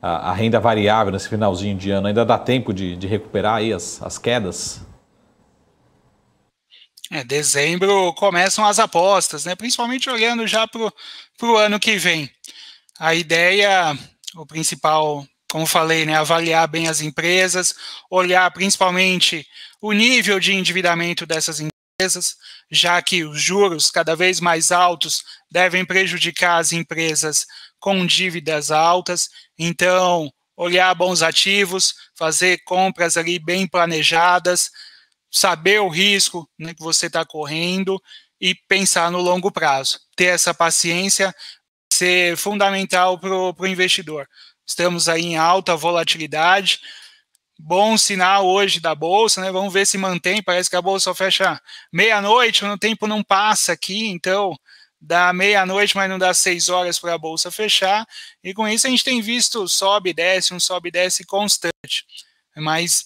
a renda variável nesse finalzinho de ano? Ainda dá tempo de, de recuperar aí as, as quedas? É, dezembro começam as apostas, né? Principalmente olhando já para o ano que vem. A ideia, o principal, como falei, né, avaliar bem as empresas, olhar principalmente o nível de endividamento dessas empresas, já que os juros cada vez mais altos devem prejudicar as empresas com dívidas altas. Então, olhar bons ativos, fazer compras ali bem planejadas, saber o risco, né, que você está correndo e pensar no longo prazo. Ter essa paciência ser fundamental para o investidor. Estamos aí em alta volatilidade, bom sinal hoje da Bolsa, né? Vamos ver se mantém, parece que a Bolsa só fecha meia-noite, o tempo não passa aqui, então... Dá meia-noite, mas não dá seis horas para a Bolsa fechar. E com isso a gente tem visto sobe e desce, um sobe e desce constante. Mas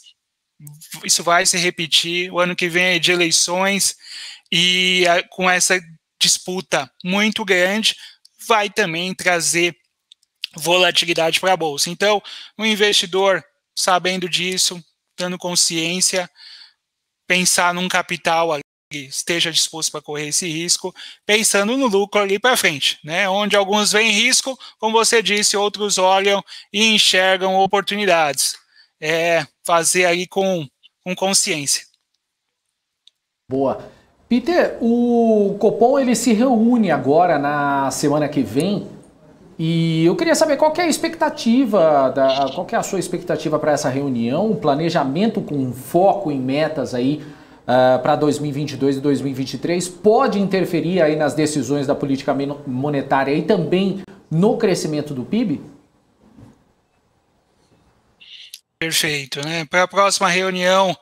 isso vai se repetir. O ano que vem é de eleições e a, com essa disputa muito grande vai também trazer volatilidade para a Bolsa. Então, o investidor, sabendo disso, dando consciência, pensar num capital ali, esteja disposto para correr esse risco, pensando no lucro ali para frente, né? Onde alguns veem risco, como você disse, outros olham e enxergam oportunidades. É fazer aí com, com consciência. Boa. Peter, o Copom ele se reúne agora na semana que vem e eu queria saber qual que é a expectativa, da, qual que é a sua expectativa para essa reunião, um planejamento com foco em metas aí Uh, para dois mil e vinte e dois e dois mil e vinte e três, pode interferir aí nas decisões da política monetária e também no crescimento do P I B? Perfeito, né? Para a próxima reunião,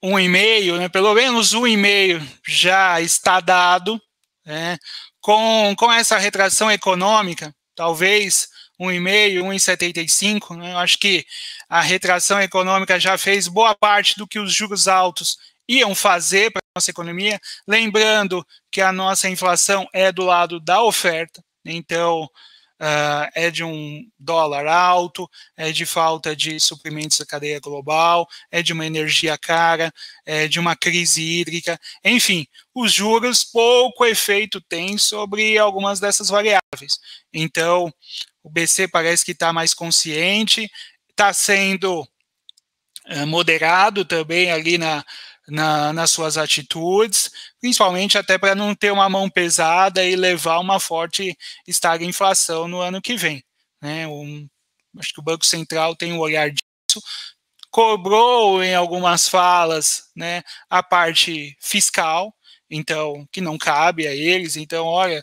um e-mail, né? Pelo menos um e-mail já está dado, né? Com, com essa retração econômica, talvez um e meio, um vírgula setenta e cinco, né? Eu acho que a retração econômica já fez boa parte do que os juros altos iam fazer para a nossa economia, lembrando que a nossa inflação é do lado da oferta, então uh, é de um dólar alto, é de falta de suprimentos da cadeia global, é de uma energia cara, é de uma crise hídrica, enfim, os juros pouco efeito têm sobre algumas dessas variáveis. Então, o B C parece que está mais consciente, está sendo moderado também ali na, na, nas suas atitudes, principalmente até para não ter uma mão pesada e levar uma forte estagflação no ano que vem, né? Um, acho que o Banco Central tem um olhar disso, cobrou em algumas falas, né, a parte fiscal, então que não cabe a eles, então olha...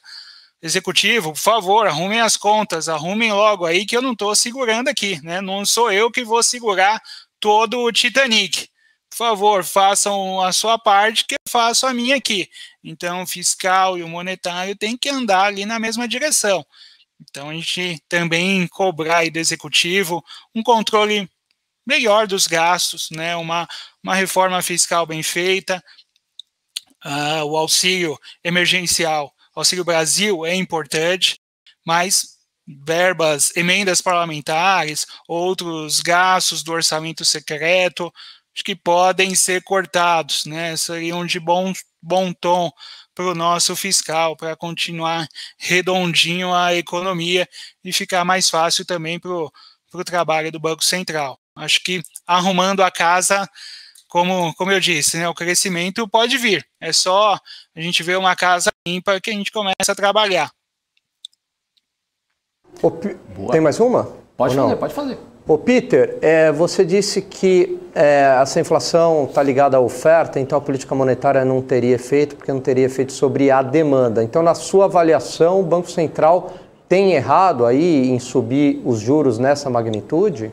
Executivo, por favor, arrumem as contas, arrumem logo aí que eu não estou segurando aqui, né? Não sou eu que vou segurar todo o Titanic. Por favor, façam a sua parte que eu faço a minha aqui. Então, o fiscal e o monetário tem que andar ali na mesma direção. Então, a gente também cobrar aí do executivo um controle melhor dos gastos, né, uma, uma reforma fiscal bem feita, uh, o auxílio emergencial, auxílio Brasil é importante, mas verbas, emendas parlamentares, outros gastos do orçamento secreto, acho que podem ser cortados, né, seriam de bom, bom tom para o nosso fiscal, para continuar redondinho a economia e ficar mais fácil também para o trabalho do Banco Central. Acho que arrumando a casa, como, como eu disse, né, o crescimento pode vir. É só a gente ver uma casa limpa que a gente começa a trabalhar. Ô, tem mais uma? Pode fazer, pode fazer. Ô, Peter, é, você disse que é, essa inflação está ligada à oferta, então a política monetária não teria efeito, porque não teria efeito sobre a demanda. Então, na sua avaliação, o Banco Central tem errado aí em subir os juros nessa magnitude?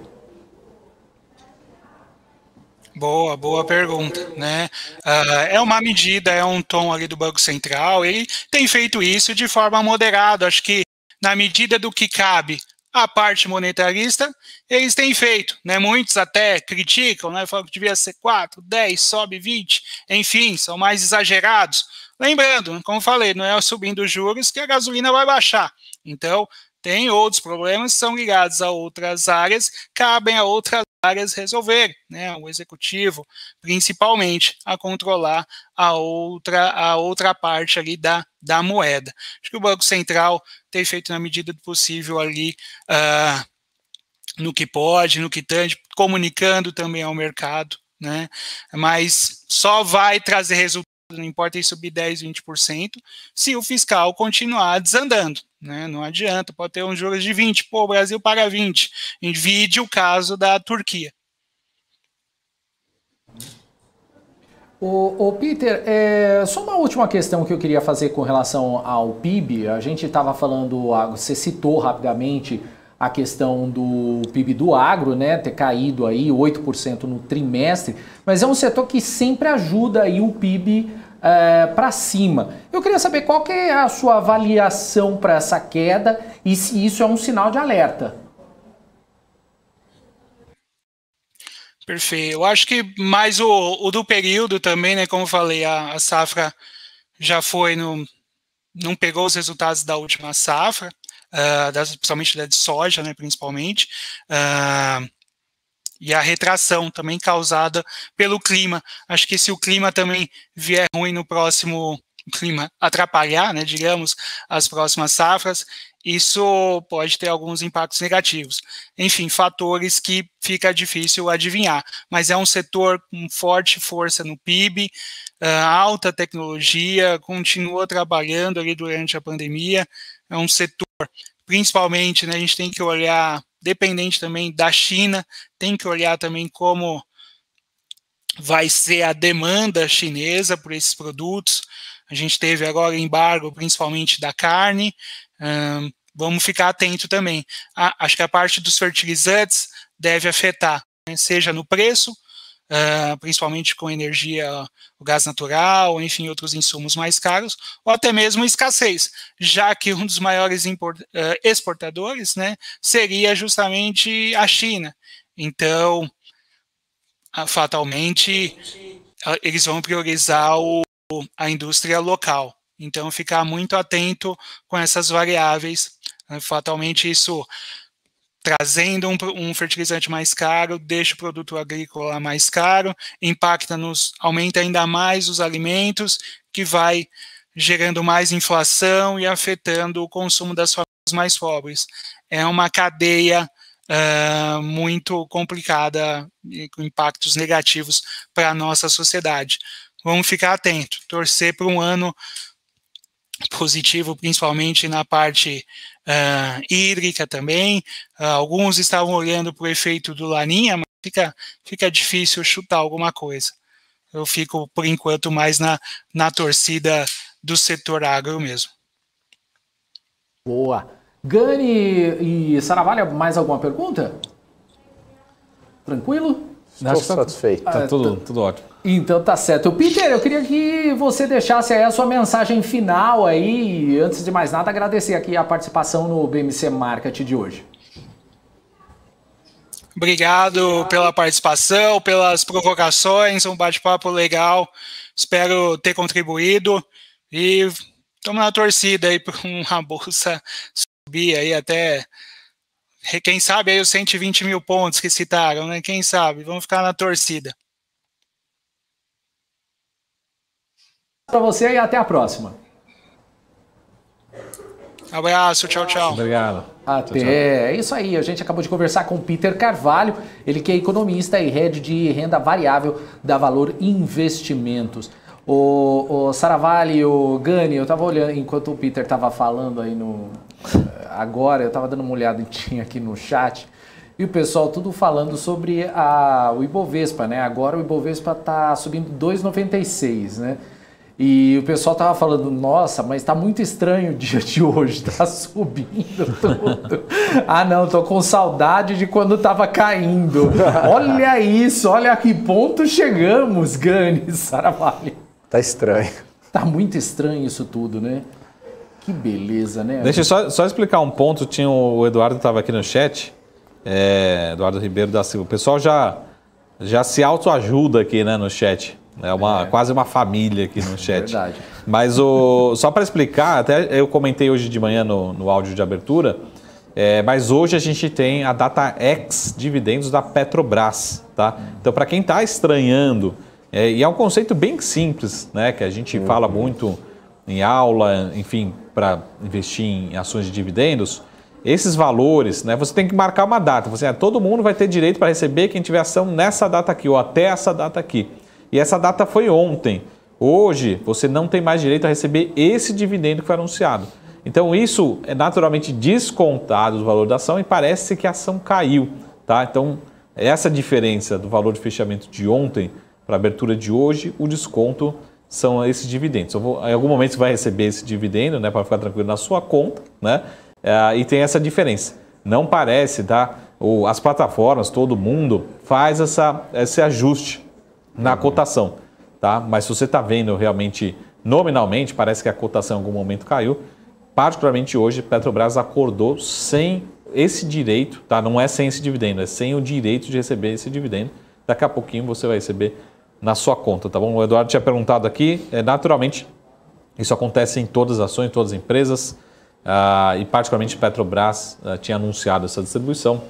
Boa, boa pergunta, né? Uh, é uma medida, é um tom ali do Banco Central, ele tem feito isso de forma moderada, acho que na medida do que cabe à parte monetarista, eles têm feito, né? Muitos até criticam, né? Falam que devia ser quatro, dez, sobe vinte, enfim, são mais exagerados. Lembrando, como falei, não é subindo os juros que a gasolina vai baixar, então tem outros problemas que são ligados a outras áreas, cabem a outras áreas resolver, né, o executivo, principalmente, a controlar a outra, a outra parte ali da, da moeda. Acho que o Banco Central tem feito na medida do possível ali, uh, no que pode, no que tange, comunicando também ao mercado, né, mas só vai trazer resultado, não importa em subir dez, vinte por cento, se o fiscal continuar desandando, né? Não adianta, pode ter um juros de vinte, pô, o Brasil paga vinte, vide o caso da Turquia. Ô, ô Peter, é, só uma última questão que eu queria fazer com relação ao P I B, a gente estava falando, você citou rapidamente a questão do P I B do agro, né, ter caído aí oito por cento no trimestre, mas é um setor que sempre ajuda aí o P I B É, para cima. Eu queria saber qual que é a sua avaliação para essa queda e se isso é um sinal de alerta. Perfeito. Eu acho que mais o, o do período também, né? Como eu falei, a, a safra já foi no, não pegou os resultados da última safra, uh, das, principalmente da de soja, né? Principalmente. Uh, E a retração também causada pelo clima. Acho que se o clima também vier ruim no próximo clima, atrapalhar, né, digamos, as próximas safras, isso pode ter alguns impactos negativos. Enfim, fatores que fica difícil adivinhar. Mas é um setor com forte força no P I B, alta tecnologia, continuou trabalhando ali durante a pandemia. É um setor, principalmente, né, a gente tem que olhar... dependente também da China, tem que olhar também como vai ser a demanda chinesa por esses produtos. A gente teve agora embargo, principalmente da carne, hum, vamos ficar atento também. Ah, acho que a parte dos fertilizantes deve afetar, né, seja no preço, uh, principalmente com energia, o gás natural, enfim, outros insumos mais caros, ou até mesmo escassez, já que um dos maiores import, uh, exportadores, né, seria justamente a China. Então, uh, fatalmente, uh, eles vão priorizar o, a indústria local. Então, ficar muito atento com essas variáveis. Uh, fatalmente, isso... trazendo um, um fertilizante mais caro, deixa o produto agrícola mais caro, impacta nos, aumenta ainda mais os alimentos, que vai gerando mais inflação e afetando o consumo das famílias mais pobres. É uma cadeia uh, muito complicada e com impactos negativos para a nossa sociedade. Vamos ficar atentos, torcer para um ano positivo, principalmente na parte uh, hídrica também. Uh, alguns estavam olhando para o efeito do Laninha, mas fica, fica difícil chutar alguma coisa. Eu fico, por enquanto, mais na, na torcida do setor agro mesmo. Boa. Ghani e Saravalli, mais alguma pergunta? Tranquilo? Estou Acho satisfeito. Está tá tudo, tudo ótimo. Então tá certo. Peter, eu queria que você deixasse aí a sua mensagem final aí. E antes de mais nada, agradecer aqui a participação no B M C Market de hoje. Obrigado pela participação, pelas provocações, um bate-papo legal. Espero ter contribuído e estamos na torcida aí para uma bolsa subir aí até, quem sabe, aí os cento e vinte mil pontos que citaram, né? Quem sabe? Vamos ficar na torcida. Para você e até a próxima. Abraço, tchau, tchau. Obrigado. Até. Tchau, tchau. É isso aí, a gente acabou de conversar com o Peter Carvalho, ele que é economista e head de renda variável da Valor Investimentos. O, o Saravalli, o Ghani, eu estava olhando, enquanto o Peter estava falando aí no... Agora, eu estava dando uma olhada que tinha aqui no chat, e o pessoal tudo falando sobre a, o Ibovespa, né? Agora o Ibovespa está subindo dois vírgula noventa e seis, né? E o pessoal tava falando, nossa, mas tá muito estranho o dia de hoje, tá subindo tudo. Ah não, tô com saudade de quando tava caindo. Olha isso, olha a que ponto chegamos, Ghani, Saravalli. Tá estranho. Tá muito estranho isso tudo, né? Que beleza, né? Deixa eu só, só explicar um ponto, tinha o Eduardo estava aqui no chat, é, Eduardo Ribeiro da Silva. O pessoal já, já se autoajuda aqui, né, no chat. É, uma, é quase uma família aqui no chat. Verdade. Mas o, só para explicar, até eu comentei hoje de manhã no, no áudio de abertura, é, mas hoje a gente tem a data ex-dividendos da Petrobras. Tá? Então, para quem está estranhando, é, e é um conceito bem simples, né, que a gente uhum. fala muito em aula, enfim, para investir em ações de dividendos, esses valores, né, você tem que marcar uma data. Você, ah, todo mundo vai ter direito para receber quem tiver ação nessa data aqui ou até essa data aqui. E essa data foi ontem. Hoje, você não tem mais direito a receber esse dividendo que foi anunciado. Então, isso é naturalmente descontado do valor da ação e parece que a ação caiu. Tá? Então, essa diferença do valor de fechamento de ontem para a abertura de hoje, o desconto são esses dividendos. Eu vou, em algum momento você vai receber esse dividendo, né, para ficar tranquilo na sua conta, né? Ah, e tem essa diferença. Não parece, tá? Ou as plataformas, todo mundo faz essa, esse ajuste na cotação, tá? Mas se você está vendo realmente nominalmente, parece que a cotação em algum momento caiu. Particularmente hoje, Petrobras acordou sem esse direito, tá? Não é sem esse dividendo, é sem o direito de receber esse dividendo. Daqui a pouquinho você vai receber na sua conta, tá bom? O Eduardo tinha perguntado aqui, é, naturalmente isso acontece em todas as ações, em todas as empresas, ah, e particularmente Petrobras ah, tinha anunciado essa distribuição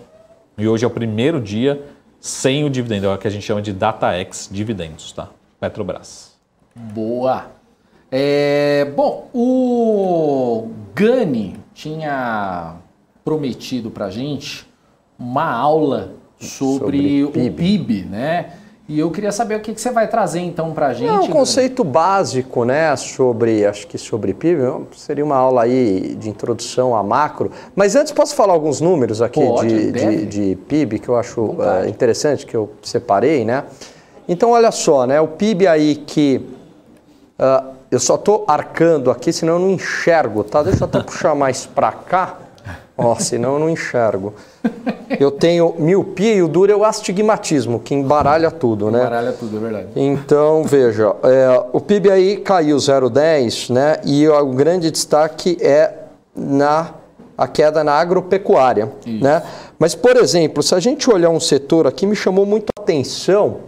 e hoje é o primeiro dia sem o dividendo, é o que a gente chama de data ex dividendos, tá? Petrobras. Boa! É, bom, o Ghani tinha prometido pra gente uma aula sobre, sobre o P I B. P I B, né? E eu queria saber o que você vai trazer então pra gente. É um conceito básico, né? Sobre, acho que sobre P I B, seria uma aula aí de introdução a macro. Mas antes posso falar alguns números aqui Pode, de, de, de P I B que eu acho uh, interessante, que eu separei, né? Então olha só, né? O P I B aí que uh, eu só tô arcando aqui, senão eu não enxergo, tá? Deixa eu até puxar mais para cá. Ó, senão eu não enxergo. Eu tenho miopia e o duro é o astigmatismo, que embaralha tudo, né? Embaralha tudo, é verdade. Então, veja, é, o P I B aí caiu zero vírgula dez, né? E o grande destaque é na, a queda na agropecuária, isso, né? Mas, por exemplo, se a gente olhar um setor aqui, me chamou muito a atenção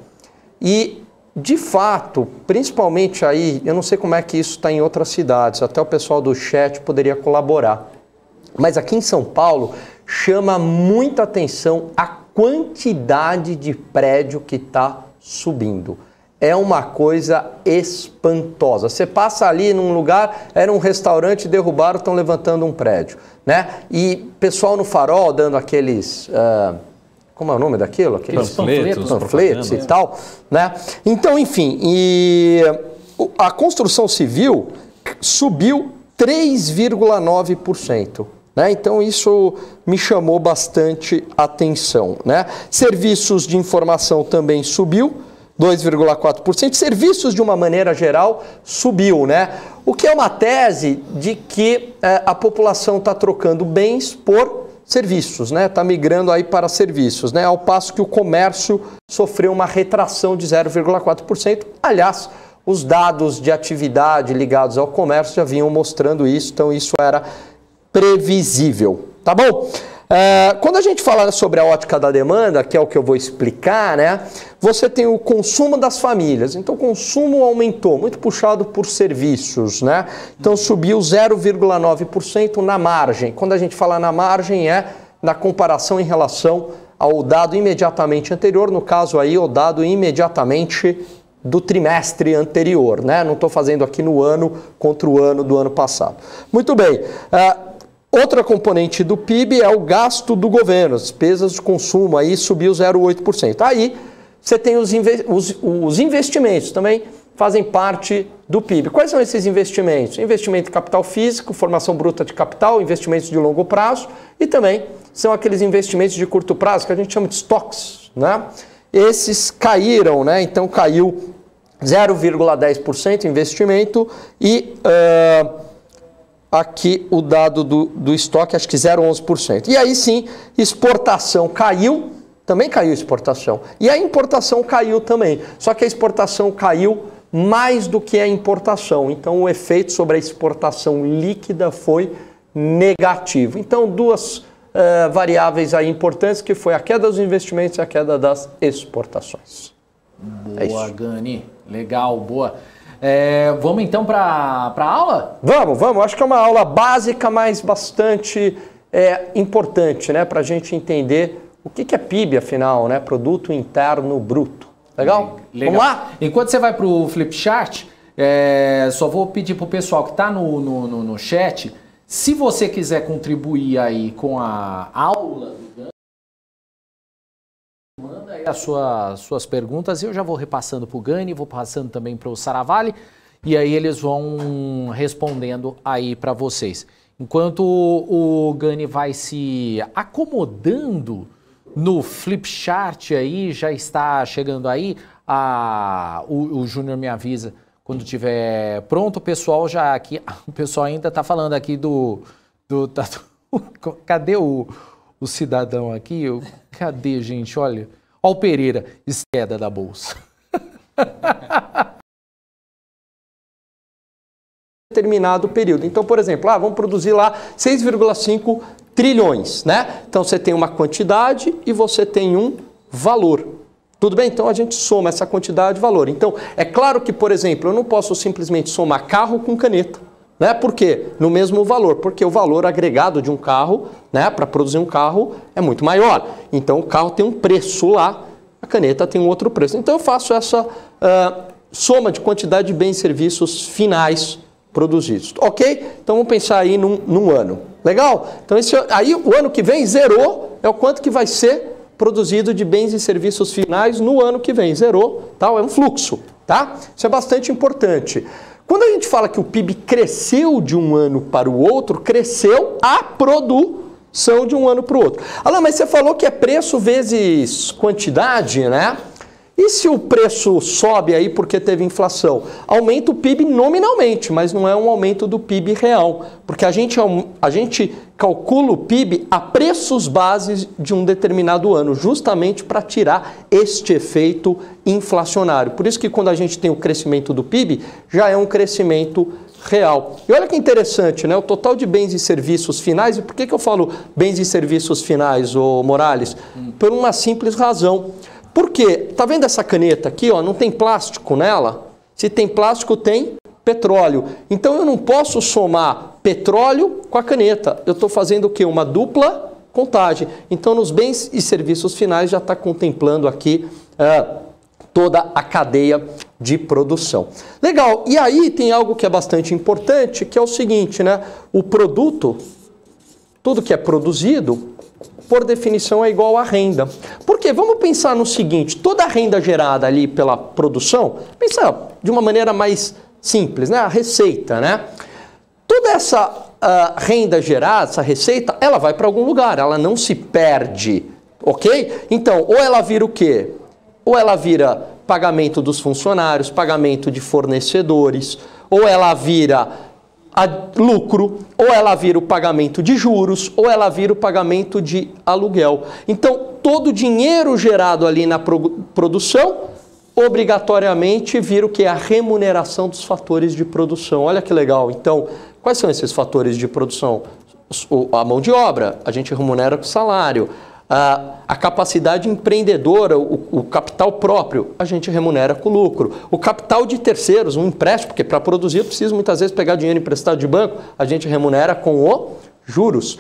e, de fato, principalmente aí, eu não sei como é que isso está em outras cidades, até o pessoal do chat poderia colaborar. Mas aqui em São Paulo chama muita atenção a quantidade de prédio que está subindo. É uma coisa espantosa. Você passa ali num lugar, era um restaurante, derrubaram, estão levantando um prédio, né? E pessoal no farol dando aqueles... Uh... Como é o nome daquilo? Aqueles panfletos, panfletos, panfletos e tal, né? Então, enfim, e a construção civil subiu três vírgula nove por cento. Né? Então, isso me chamou bastante atenção. Né? Serviços de informação também subiu, dois vírgula quatro por cento. Serviços, de uma maneira geral, subiu. Né? O que é uma tese de que eh, a população está trocando bens por serviços, né? Está migrando aí para serviços, né? Ao passo que o comércio sofreu uma retração de zero vírgula quatro por cento. Aliás, os dados de atividade ligados ao comércio já vinham mostrando isso, então isso era previsível, tá bom? Uh, quando a gente fala sobre a ótica da demanda, que é o que eu vou explicar, né? Você tem o consumo das famílias. Então, o consumo aumentou, muito puxado por serviços, né? Então, subiu zero vírgula nove por cento na margem. Quando a gente fala na margem, é na comparação em relação ao dado imediatamente anterior, no caso aí, o dado imediatamente do trimestre anterior, né? Não estou fazendo aqui no ano contra o ano do ano passado. Muito bem. Uh, outra componente do P I B é o gasto do governo, despesas de consumo, aí subiu zero vírgula oito por cento. Aí você tem os, inve os, os investimentos também fazem parte do P I B. Quais são esses investimentos? Investimento em capital físico, formação bruta de capital, investimentos de longo prazo e também são aqueles investimentos de curto prazo que a gente chama de estoques, né? Esses caíram, né? Então caiu zero vírgula dez por cento investimento e uh, aqui o dado do, do estoque, acho que zero vírgula onze por cento. E aí sim, exportação caiu, também caiu exportação. E a importação caiu também, só que a exportação caiu mais do que a importação. Então o efeito sobre a exportação líquida foi negativo. Então duas... Uh, variáveis aí importantes, que foi a queda dos investimentos e a queda das exportações. Boa, é Ghani. Legal, boa. É, vamos então para a aula? Vamos, vamos. Acho que é uma aula básica, mas bastante é, importante, né? Para a gente entender o que, que é P I B, afinal, né? Produto Interno Bruto. Legal? Legal. Vamos lá? Enquanto você vai para o Flipchart, é, só vou pedir para o pessoal que está no, no, no, no chat... Se você quiser contribuir aí com a aula do Ghani, manda aí as sua, suas perguntas. Eu já vou repassando para o Ghani, vou passando também para o Saravalli e aí eles vão respondendo aí para vocês. Enquanto o Ghani vai se acomodando no Flipchart aí, já está chegando aí, a, o, o Júnior me avisa. Quando tiver pronto, o pessoal já aqui, o pessoal ainda está falando aqui do, do, tá, do cadê o, o cidadão aqui? Eu, cadê, gente? Olha, olha o Pereira, queda da bolsa. Determinado período. Então, por exemplo, ah, vamos produzir lá seis vírgula cinco trilhões, né? Então, você tem uma quantidade e você tem um valor. Tudo bem? Então a gente soma essa quantidade de valor. Então, é claro que, por exemplo, eu não posso simplesmente somar carro com caneta, né? Por quê? No mesmo valor, porque o valor agregado de um carro, né, para produzir um carro é muito maior. Então o carro tem um preço lá, a caneta tem um outro preço. Então eu faço essa uh, soma de quantidade de bens e serviços finais produzidos. Ok? Então vamos pensar aí num, num ano. Legal? Então esse, aí o ano que vem zerou é o quanto que vai ser produzido de bens e serviços finais no ano que vem. Zerou, tal, é um fluxo, tá? Isso é bastante importante. Quando a gente fala que o P I B cresceu de um ano para o outro, cresceu a produção de um ano para o outro. Alan, mas você falou que é preço vezes quantidade, né? E se o preço sobe aí porque teve inflação? Aumenta o P I B nominalmente, mas não é um aumento do P I B real, porque a gente, a gente calcula o P I B a preços bases de um determinado ano, justamente para tirar este efeito inflacionário. Por isso que quando a gente tem o crescimento do P I B, já é um crescimento real. E olha que interessante, né? O total de bens e serviços finais, e por que, que eu falo bens e serviços finais, ô Morales? Por uma simples razão. Por quê? Tá vendo essa caneta aqui, ó? Não tem plástico nela? Se tem plástico, tem petróleo. Então eu não posso somar petróleo com a caneta. Eu estou fazendo o quê? Uma dupla contagem. Então nos bens e serviços finais já está contemplando aqui uh, toda a cadeia de produção. Legal. E aí tem algo que é bastante importante, que é o seguinte, né? O produto, tudo que é produzido, por definição, é igual à renda. Porque vamos pensar no seguinte, toda a renda gerada ali pela produção, pensar de uma maneira mais simples, né? A receita, né? Toda essa uh, renda gerada, essa receita, ela vai para algum lugar, ela não se perde, ok? Então, ou ela vira o quê? Ou ela vira pagamento dos funcionários, pagamento de fornecedores, ou ela vira... A lucro, ou ela vira o pagamento de juros, ou ela vira o pagamento de aluguel. Então, todo o dinheiro gerado ali na produção, obrigatoriamente vira o que? A remuneração dos fatores de produção. Olha que legal. Então, quais são esses fatores de produção? a mão de obra, a gente remunera com salário. A, a capacidade empreendedora, o, o capital próprio, a gente remunera com lucro. O capital de terceiros, um empréstimo, porque para produzir eu preciso muitas vezes pegar dinheiro emprestado de banco, a gente remunera com o juros.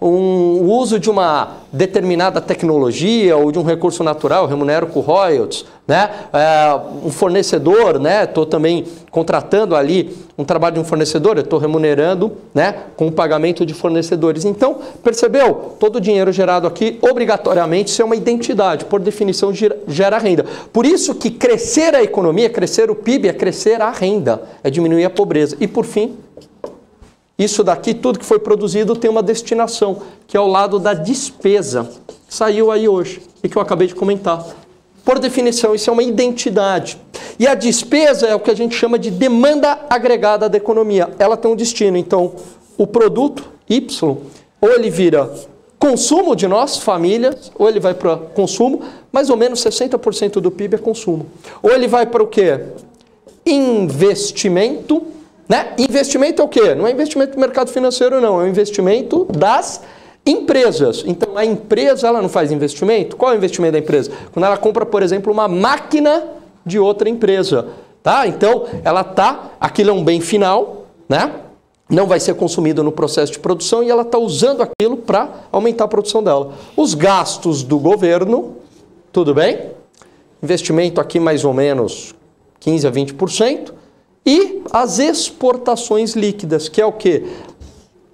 Uh, um, o uso de uma determinada tecnologia ou de um recurso natural, remunero com royalties, né? Uh, um fornecedor, né? Estou também contratando ali um trabalho de um fornecedor, eu estou remunerando, né? Com o pagamento de fornecedores. Então, percebeu? Todo o dinheiro gerado aqui, obrigatoriamente, isso é uma identidade, por definição gera renda. Por isso que crescer a economia, crescer o P I B é crescer a renda, é diminuir a pobreza. E por fim, isso daqui, tudo que foi produzido, tem uma destinação, que é o lado da despesa. Saiu aí hoje, e que eu acabei de comentar. Por definição, isso é uma identidade. E a despesa é o que a gente chama de demanda agregada da economia. Ela tem um destino. Então, o produto, Y, ou ele vira consumo de nós, famílias, ou ele vai para consumo, mais ou menos sessenta por cento do P I B é consumo. Ou ele vai para o quê? Investimento. Né? Investimento é o quê? Não é investimento do mercado financeiro, não. É um investimento das empresas. Então, a empresa ela não faz investimento? Qual é o investimento da empresa? Quando ela compra, por exemplo, uma máquina de outra empresa. Tá? Então, ela tá, aquilo é um bem final, né? Não vai ser consumido no processo de produção e ela está usando aquilo para aumentar a produção dela. Os gastos do governo, tudo bem? Investimento aqui mais ou menos quinze a vinte por cento. E as exportações líquidas, que é o quê?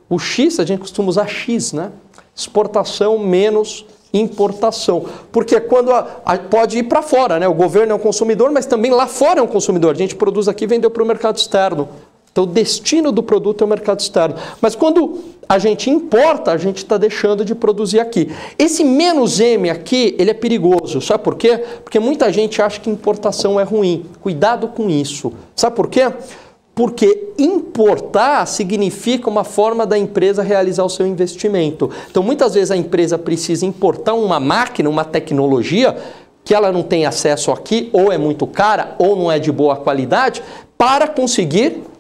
O X, a gente costuma usar X, né? Exportação menos importação. Porque quando a, a, pode ir para fora, né? O governo é um consumidor, mas também lá fora é um consumidor. A gente produz aqui e vendeu para o mercado externo. Então, o destino do produto é o mercado externo. Mas quando a gente importa, a gente está deixando de produzir aqui. Esse menos M aqui, ele é perigoso. Sabe por quê? Porque muita gente acha que importação é ruim. Cuidado com isso. Sabe por quê? Porque importar significa uma forma da empresa realizar o seu investimento. Então, muitas vezes a empresa precisa importar uma máquina, uma tecnologia, que ela não tem acesso aqui, ou é muito cara, ou não é de boa qualidade, para conseguir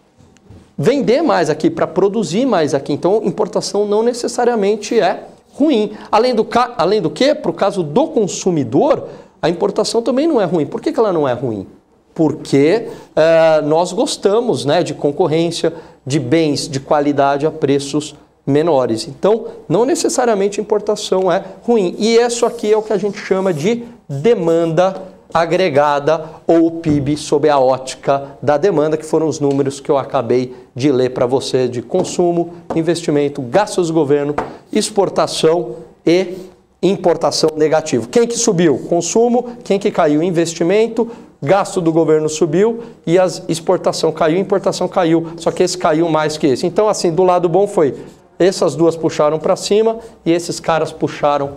vender mais aqui, para produzir mais aqui. Então, importação não necessariamente é ruim. Além do, ca... Além do que, para o caso do consumidor, a importação também não é ruim. Por que que ela não é ruim? Porque uh, nós gostamos, né, de concorrência, de bens de qualidade a preços menores. Então, não necessariamente importação é ruim. E isso aqui é o que a gente chama de demanda agregada ou P I B sob a ótica da demanda, que foram os números que eu acabei de ler para você de consumo, investimento, gastos do governo, exportação e importação negativo. Quem que subiu? Consumo. Quem que caiu? Investimento. Gasto do governo subiu e a exportação caiu, importação caiu. Só que esse caiu mais que esse. Então, assim, do lado bom foi essas duas puxaram para cima e esses caras puxaram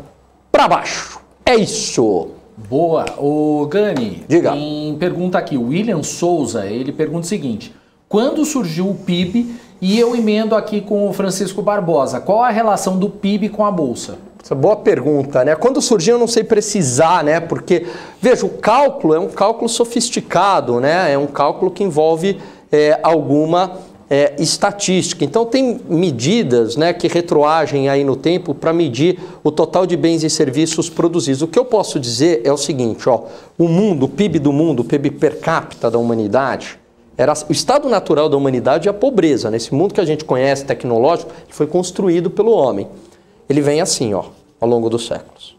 para baixo. É isso. Boa. O Ghani, diga. Tem pergunta aqui, o William Souza, ele pergunta o seguinte, quando surgiu o P I B, e eu emendo aqui com o Francisco Barbosa, qual a relação do P I B com a Bolsa? Essa é boa pergunta, né? Quando surgiu eu não sei precisar, né? Porque, veja, o cálculo é um cálculo sofisticado, né? É um cálculo que envolve é, alguma é, estatística. Então tem medidas, né, que retroagem aí no tempo para medir o total de bens e serviços produzidos. O que eu posso dizer é o seguinte, ó, o mundo, o P I B do mundo, o P I B per capita da humanidade, era o estado natural da humanidade é a pobreza. Nesse mundo que a gente conhece, tecnológico, que foi construído pelo homem. Ele vem assim, ó, ao longo dos séculos.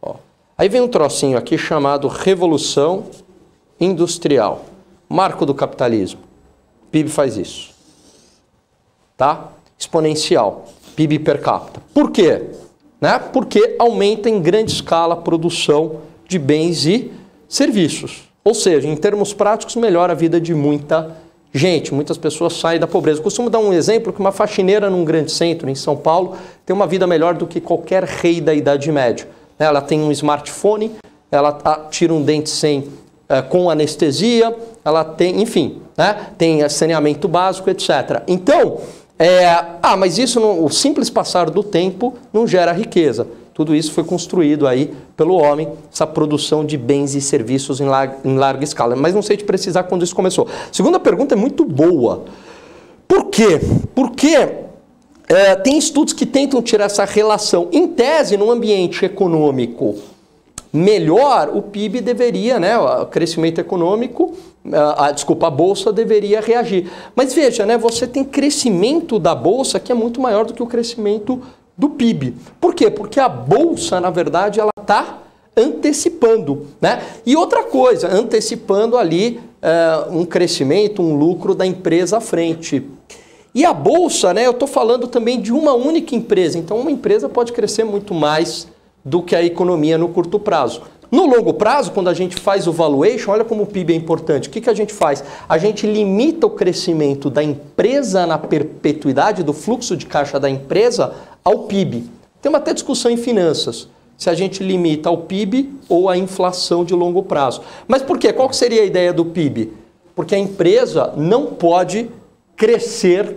Ó. Aí vem um trocinho aqui chamado Revolução Industrial, marco do capitalismo. O P I B faz isso. Tá? Exponencial, P I B per capita. Por quê? Né? Porque aumenta em grande escala a produção de bens e serviços. Ou seja, em termos práticos, melhora a vida de muita gente. Muitas pessoas saem da pobreza. Eu costumo dar um exemplo que uma faxineira num grande centro, em São Paulo, tem uma vida melhor do que qualquer rei da Idade Média. Ela tem um smartphone, ela tira um dente sem, com anestesia, ela tem, enfim, né? Tem saneamento básico, etcétera. Então, É, ah, mas isso, não, o simples passar do tempo não gera riqueza. Tudo isso foi construído aí pelo homem, essa produção de bens e serviços em larga, em larga escala. Mas não sei te precisar quando isso começou. Segunda pergunta é muito boa. Por quê? Porque É, tem estudos que tentam tirar essa relação. Em tese, num ambiente econômico melhor, o P I B deveria, né, o crescimento econômico, a, a, desculpa, a Bolsa deveria reagir. Mas veja, né, você tem crescimento da Bolsa que é muito maior do que o crescimento do P I B. Por quê? Porque a Bolsa, na verdade, ela está antecipando, né? E outra coisa, antecipando ali uh, um crescimento, um lucro da empresa à frente. E a Bolsa, né, eu estou falando também de uma única empresa, então uma empresa pode crescer muito mais do que a economia no curto prazo. No longo prazo, quando a gente faz o valuation, olha como o P I B é importante. O que, que a gente faz? A gente limita o crescimento da empresa na perpetuidade do fluxo de caixa da empresa ao P I B. Tem uma até discussão em finanças, se a gente limita ao P I B ou à inflação de longo prazo. Mas por quê? Qual que seria a ideia do P I B? Porque a empresa não pode crescer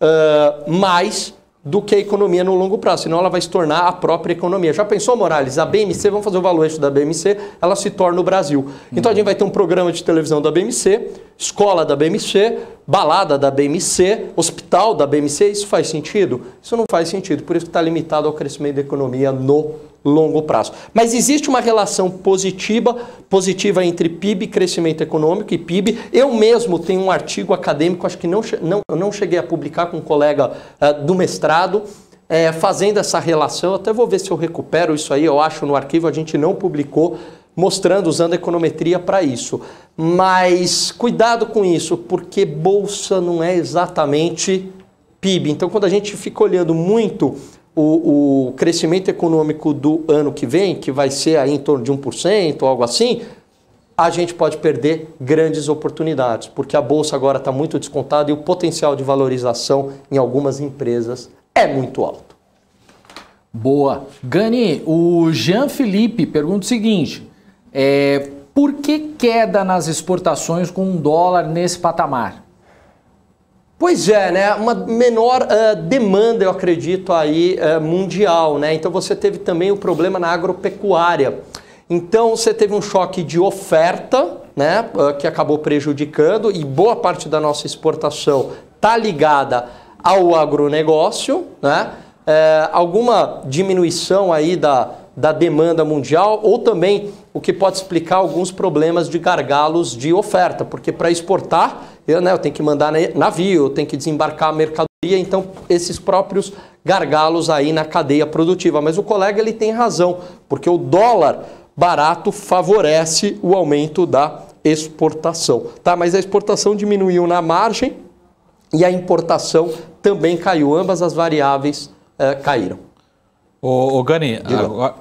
uh, mais do que a economia no longo prazo, senão ela vai se tornar a própria economia. Já pensou, Morales? A B M C, vamos fazer o valuation da B M C, ela se torna o Brasil. Então a gente vai ter um programa de televisão da B M C, escola da B M C, balada da B M C, hospital da B M C. Isso faz sentido? Isso não faz sentido, por isso que está limitado ao crescimento da economia no longo prazo. Mas existe uma relação positiva, positiva entre P I B, crescimento econômico e P I B. Eu mesmo tenho um artigo acadêmico, acho que não, não, não cheguei a publicar com um colega uh, do mestrado, é, fazendo essa relação. Eu até vou ver se eu recupero isso aí, eu acho no arquivo, a gente não publicou, mostrando, usando a econometria para isso. Mas cuidado com isso, porque bolsa não é exatamente P I B. Então quando a gente fica olhando muito O, o crescimento econômico do ano que vem, que vai ser aí em torno de um por cento, algo assim, a gente pode perder grandes oportunidades, porque a Bolsa agora está muito descontada e o potencial de valorização em algumas empresas é muito alto. Boa. Ghani, o Jean Felipe pergunta o seguinte, é, por que queda nas exportações com um dólar nesse patamar? Pois é, né? Uma menor uh, demanda, eu acredito, aí, uh, mundial, né? Então você teve também um problema na agropecuária. Então você teve um choque de oferta, né? Uh, que acabou prejudicando, e boa parte da nossa exportação está ligada ao agronegócio, né? Uh, alguma diminuição aí da, da demanda mundial, ou também o que pode explicar alguns problemas de gargalos de oferta, porque para exportar eu, né, eu tenho que mandar navio, eu tenho que desembarcar a mercadoria, então esses próprios gargalos aí na cadeia produtiva. Mas o colega ele tem razão, porque o dólar barato favorece o aumento da exportação, tá? Mas a exportação diminuiu na margem e a importação também caiu, ambas as variáveis eh, caíram. Ô, ô Ghani, agora...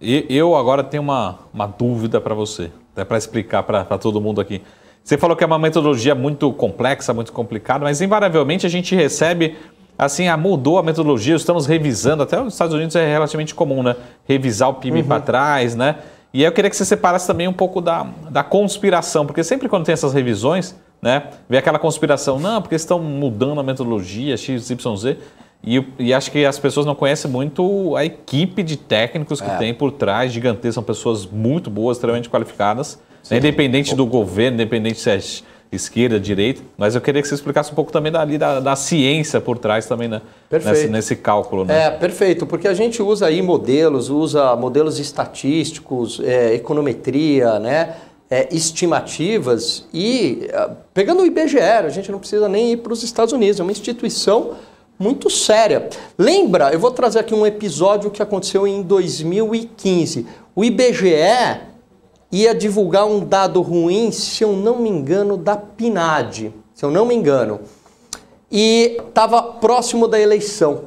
Eu agora tenho uma, uma dúvida para você, até para explicar para todo mundo aqui. Você falou que é uma metodologia muito complexa, muito complicada, mas invariavelmente a gente recebe, assim, ah, mudou a metodologia, estamos revisando, até nos Estados Unidos é relativamente comum, né? Revisar o P I B, uhum, para trás, né? E eu queria que você separasse também um pouco da, da conspiração, porque sempre quando tem essas revisões, né, vem aquela conspiração, não, porque estão mudando a metodologia, X Y Z... E, e acho que as pessoas não conhecem muito a equipe de técnicos que é. tem por trás, gigantesca, são pessoas muito boas, extremamente qualificadas, né? Independente do governo, independente se é esquerda, direita, mas eu queria que você explicasse um pouco também dali, da, da ciência por trás também, né? Nesse, nesse cálculo. Né? É, perfeito, porque a gente usa aí modelos, usa modelos estatísticos, é, econometria, né? É, estimativas e, pegando o I B G E, a gente não precisa nem ir para os Estados Unidos, é uma instituição muito séria. Lembra, eu vou trazer aqui um episódio que aconteceu em dois mil e quinze. O I B G E ia divulgar um dado ruim, se eu não me engano, da PNAD, se eu não me engano. E estava próximo da eleição.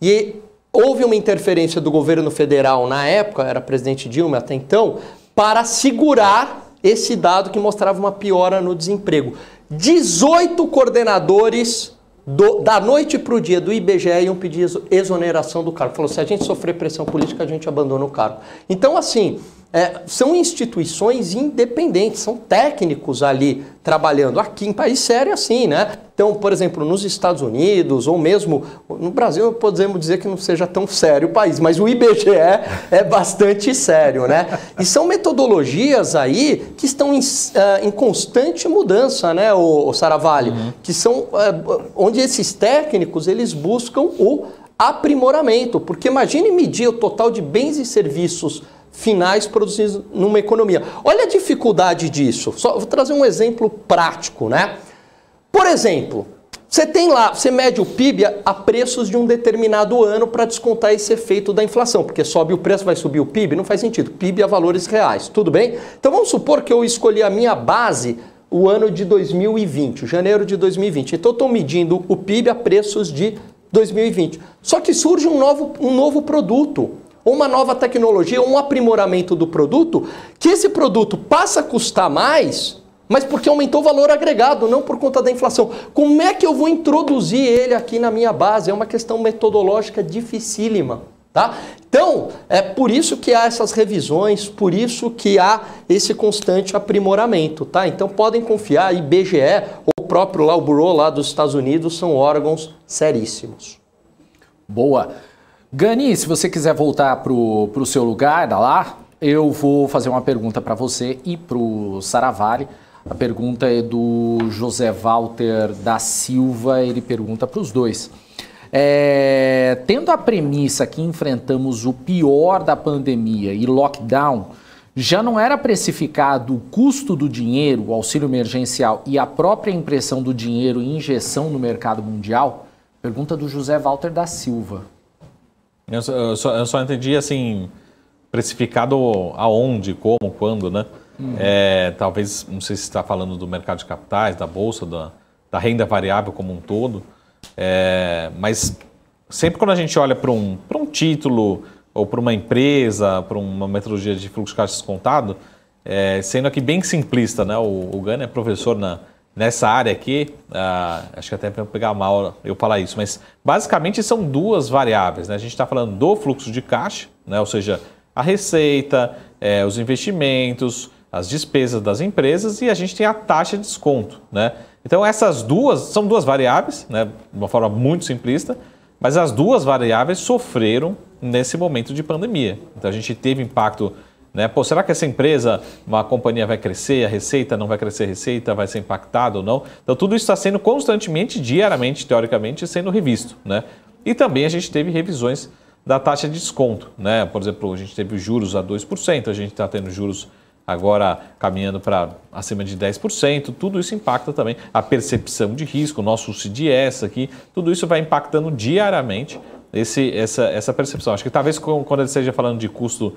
E houve uma interferência do governo federal na época, era presidente Dilma até então, para segurar esse dado que mostrava uma piora no desemprego. dezoito coordenadores... Do, da noite para o dia do I B G E iam pedir exoneração do cargo. Falou, se a gente sofrer pressão política, a gente abandona o cargo. Então, assim, É, são instituições independentes, são técnicos ali trabalhando. Aqui em país sério é assim, né? Então, por exemplo, nos Estados Unidos ou mesmo no Brasil, podemos dizer que não seja tão sério o país, mas o I B G E é bastante sério, né? E são metodologias aí que estão em, em constante mudança, né, o Saravalli? Uhum. Que são onde esses técnicos eles buscam o aprimoramento, porque imagine medir o total de bens e serviços finais produzidos numa economia. Olha a dificuldade disso. Só vou trazer um exemplo prático, né? Por exemplo, você tem lá, você mede o P I B a preços de um determinado ano para descontar esse efeito da inflação, porque sobe o preço, vai subir o P I B, não faz sentido. P I B a valores reais, tudo bem? Então vamos supor que eu escolhi a minha base o ano de dois mil e vinte, janeiro de dois mil e vinte. Então eu estou medindo o P I B a preços de dois mil e vinte. Só que surge um novo, um novo produto, ou uma nova tecnologia, ou um aprimoramento do produto, que esse produto passa a custar mais, mas porque aumentou o valor agregado, não por conta da inflação. Como é que eu vou introduzir ele aqui na minha base? É uma questão metodológica dificílima, tá? Então, é por isso que há essas revisões, por isso que há esse constante aprimoramento, tá? Então, podem confiar, I B G E ou o próprio lá, o Bureau lá dos Estados Unidos são órgãos seríssimos. Boa. Ghani, se você quiser voltar para o seu lugar lá, eu vou fazer uma pergunta para você e para o Saravalli. A pergunta é do José Walter da Silva, ele pergunta para os dois. É, tendo a premissa que enfrentamos o pior da pandemia e lockdown, já não era precificado o custo do dinheiro, o auxílio emergencial e a própria impressão do dinheiro e injeção no mercado mundial? Pergunta do José Walter da Silva. Eu só, eu só entendi, assim, precificado aonde, como, quando, né? Hum. É, talvez, não sei se está falando do mercado de capitais, da bolsa, da, da renda variável como um todo, é, mas sempre quando a gente olha para um, para um título ou para uma empresa, para uma metodologia de fluxo de caixa descontado, é, sendo aqui bem simplista, né? O, o Ghani é professor na... Nessa área aqui, ah, acho que até vai pegar mal eu falar isso, mas basicamente são duas variáveis, né? A gente está falando do fluxo de caixa, né? Ou seja, a receita, é, os investimentos, as despesas das empresas e a gente tem a taxa de desconto, né? Então essas duas, são duas variáveis, né? De uma forma muito simplista, mas as duas variáveis sofreram nesse momento de pandemia. Então a gente teve impacto... Né? Pô, será que essa empresa, uma companhia vai crescer, a receita não vai crescer, a receita vai ser impactada ou não? Então, tudo isso está sendo constantemente, diariamente, teoricamente, sendo revisto, né? E também a gente teve revisões da taxa de desconto, né? Por exemplo, a gente teve juros a dois por cento, a gente está tendo juros agora caminhando para acima de dez por cento, tudo isso impacta também a percepção de risco, o nosso C D S aqui, tudo isso vai impactando diariamente esse, essa, essa percepção. Acho que talvez quando ele esteja falando de custo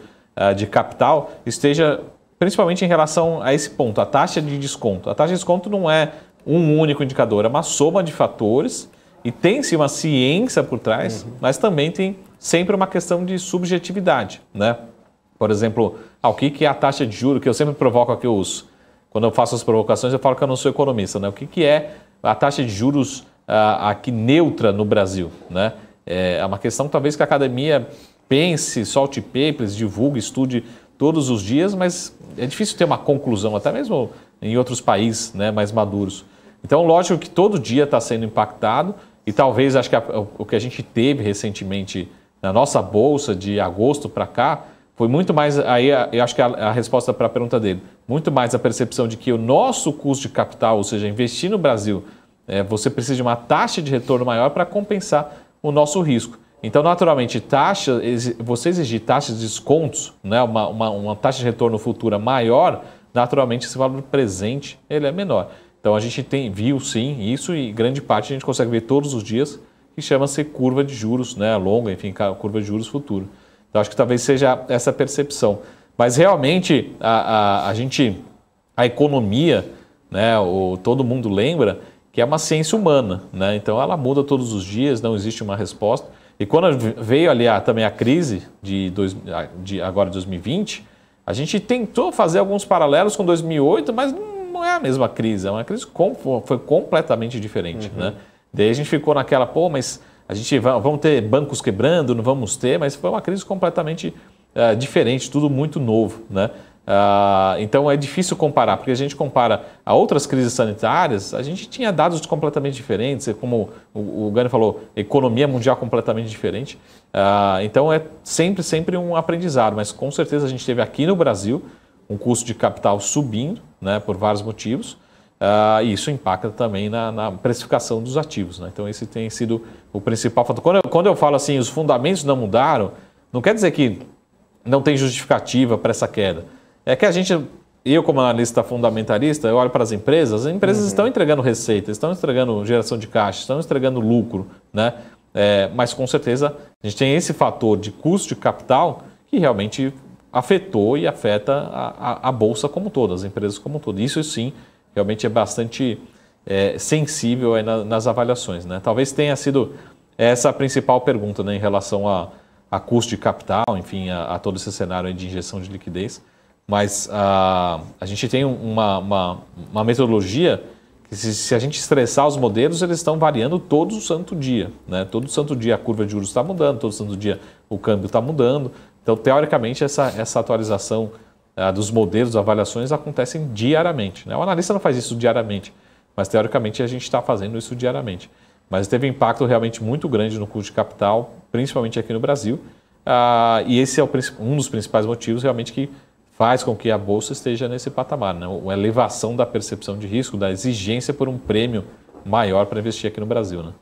de capital, esteja principalmente em relação a esse ponto, a taxa de desconto. A taxa de desconto não é um único indicador, é uma soma de fatores e tem-se uma ciência por trás, uhum. Mas também tem sempre uma questão de subjetividade, né? Por exemplo, o que é a taxa de juros, que eu sempre provoco aqui os... Quando eu faço as provocações, eu falo que eu não sou economista, né? O que é a taxa de juros aqui neutra no Brasil, né? É uma questão talvez que a academia... pense, solte papers, divulgue, estude todos os dias, mas é difícil ter uma conclusão, até mesmo em outros países, né, mais maduros. Então, lógico que todo dia está sendo impactado e talvez acho que a, o que a gente teve recentemente na nossa bolsa de agosto para cá foi muito mais, aí eu acho que a, a resposta para a pergunta dele, muito mais a percepção de que o nosso custo de capital, ou seja, investir no Brasil, é, você precisa de uma taxa de retorno maior para compensar o nosso risco. Então, naturalmente, taxa, você exigir taxas de descontos, né, uma, uma, uma taxa de retorno futura maior, naturalmente esse valor presente ele é menor. Então, a gente tem, viu sim isso e grande parte a gente consegue ver todos os dias, que chama-se curva de juros, né, longa, enfim, curva de juros futuro. Então, acho que talvez seja essa percepção. Mas, realmente, a, a, a gente, a economia, né, o, todo mundo lembra que é uma ciência humana, né? Então, ela muda todos os dias, não existe uma resposta. E quando veio ali a, também a crise de, dois, de agora dois mil e vinte, a gente tentou fazer alguns paralelos com dois mil e oito, mas não é a mesma crise, é uma crise com, foi completamente diferente. Uhum. Né? Daí a gente ficou naquela, pô, mas a gente vamos ter bancos quebrando, não vamos ter, mas foi uma crise completamente é, diferente, tudo muito novo, né? Ah, então é difícil comparar, porque a gente compara a outras crises sanitárias, a gente tinha dados completamente diferentes, como o, o Ghani falou, economia mundial completamente diferente. Ah, então é sempre, sempre um aprendizado, mas com certeza a gente teve aqui no Brasil um custo de capital subindo, né, por vários motivos, ah, e isso impacta também na, na precificação dos ativos, né? Então esse tem sido o principal fator. Quando eu, quando eu falo assim, os fundamentos não mudaram, não quer dizer que não tem justificativa para essa queda. É que a gente, eu como analista fundamentalista, eu olho para as empresas, as empresas uhum. estão entregando receita, estão entregando geração de caixa, estão entregando lucro, né? É, mas com certeza a gente tem esse fator de custo de capital que realmente afetou e afeta a, a, a bolsa como toda, as empresas como todo. Isso sim, realmente é bastante é, sensível aí na, nas avaliações, né? Talvez tenha sido essa a principal pergunta, né, em relação a, a custo de capital, enfim, a, a todo esse cenário aí de injeção de liquidez. Mas uh, a gente tem uma, uma, uma metodologia que se, se a gente estressar os modelos, eles estão variando todo santo dia, né? Todo santo dia a curva de juros está mudando, todo santo dia o câmbio está mudando. Então, teoricamente, essa, essa atualização uh, dos modelos, avaliações, acontecem diariamente, né? O analista não faz isso diariamente, mas teoricamente a gente está fazendo isso diariamente. Mas teve um impacto realmente muito grande no custo de capital, principalmente aqui no Brasil. Uh, e esse é o, um dos principais motivos realmente que faz com que a bolsa esteja nesse patamar, né? Uma elevação da percepção de risco, da exigência por um prêmio maior para investir aqui no Brasil, né?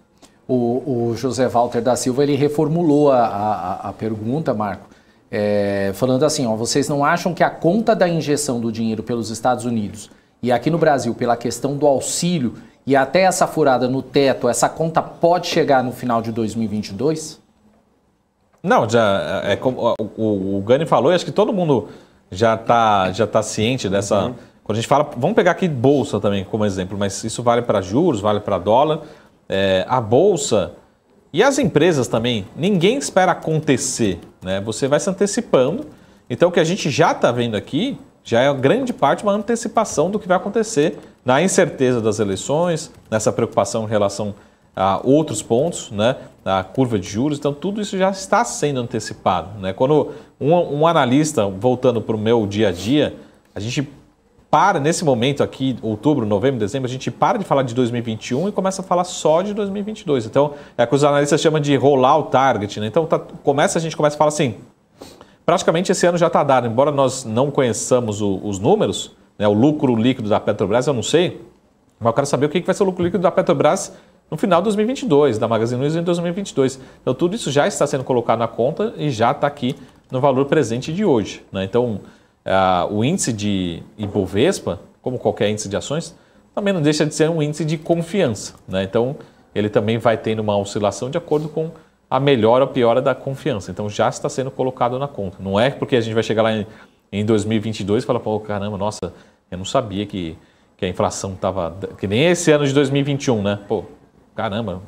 O, o José Walter da Silva, ele reformulou a, a, a pergunta, Marco, é, falando assim, ó, vocês não acham que a conta da injeção do dinheiro pelos Estados Unidos e aqui no Brasil, pela questão do auxílio e até essa furada no teto, essa conta pode chegar no final de dois mil e vinte e dois? Não, já é como o, o Ghani falou, e acho que todo mundo já está já tá ciente dessa... Uhum. Quando a gente fala... Vamos pegar aqui bolsa também como exemplo, mas isso vale para juros, vale para dólar. É, a bolsa e as empresas também, ninguém espera acontecer, né? Você vai se antecipando. Então, o que a gente já está vendo aqui já é grande parte uma antecipação do que vai acontecer na incerteza das eleições, nessa preocupação em relação a outros pontos, né? A curva de juros, então tudo isso já está sendo antecipado, né? Quando um, um analista, voltando para o meu dia a dia, a gente para nesse momento aqui, outubro, novembro, dezembro, a gente para de falar de dois mil e vinte e um e começa a falar só de dois mil e vinte e dois. Então é o que os analistas chamam de rolar o target, né? Então tá, começa, a gente começa a falar assim, praticamente esse ano já está dado, embora nós não conheçamos o, os números, né? O lucro líquido da Petrobras, eu não sei, mas eu quero saber o que vai ser o lucro líquido da Petrobras no final de dois mil e vinte e dois, da Magazine Luiza em dois mil e vinte e dois. Então, tudo isso já está sendo colocado na conta e já está aqui no valor presente de hoje, né? Então, a, o índice de Ibovespa, como qualquer índice de ações, também não deixa de ser um índice de confiança, né? Então, ele também vai tendo uma oscilação de acordo com a melhora ou piora da confiança. Então, já está sendo colocado na conta. Não é porque a gente vai chegar lá em, em dois mil e vinte e dois e falar, pô, caramba, nossa, eu não sabia que, que a inflação estava... Que nem esse ano de dois mil e vinte e um, né? Pô, caramba,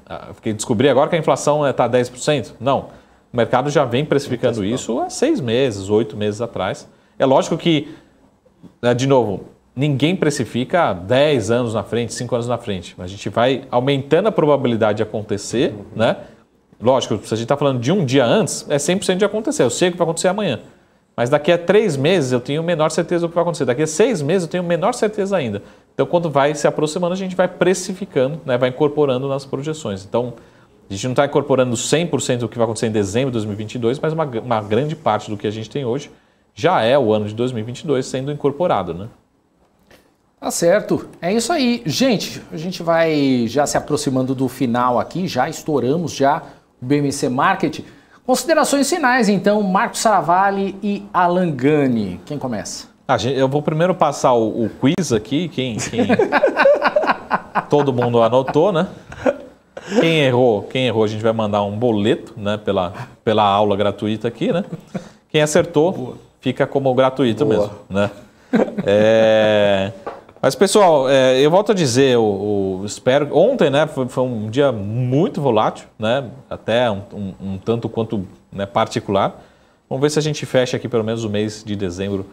descobri agora que a inflação está dez por cento? Não, o mercado já vem precificando isso há seis meses, oito meses atrás. É lógico que, de novo, ninguém precifica dez anos na frente, cinco anos na frente. A gente vai aumentando a probabilidade de acontecer, né? Lógico, se a gente está falando de um dia antes, é cem por cento de acontecer. Eu sei o que vai acontecer amanhã. Mas daqui a três meses eu tenho menor certeza do que vai acontecer. Daqui a seis meses eu tenho menor certeza ainda. Então, quando vai se aproximando, a gente vai precificando, né? Vai incorporando nas projeções. Então, a gente não está incorporando cem por cento do que vai acontecer em dezembro de dois mil e vinte e dois, mas uma, uma grande parte do que a gente tem hoje já é o ano de dois mil e vinte e dois sendo incorporado, né? Tá certo. É isso aí. Gente, a gente vai já se aproximando do final aqui, já estouramos já o B M C Market. Considerações finais, então, Marcos Saravalli e Alan Ghani. Quem começa? Ah, eu vou primeiro passar o, o quiz aqui, quem, quem... todo mundo anotou, né? Quem errou, quem errou, a gente vai mandar um boleto, né, pela, pela aula gratuita aqui, né? Quem acertou, boa, fica como gratuito, boa, mesmo, né? É... Mas, pessoal, é, eu volto a dizer, eu, eu espero... Ontem, né, foi, foi um dia muito volátil, né? Até um, um, um tanto quanto, né, particular. Vamos ver se a gente fecha aqui pelo menos o mês de dezembro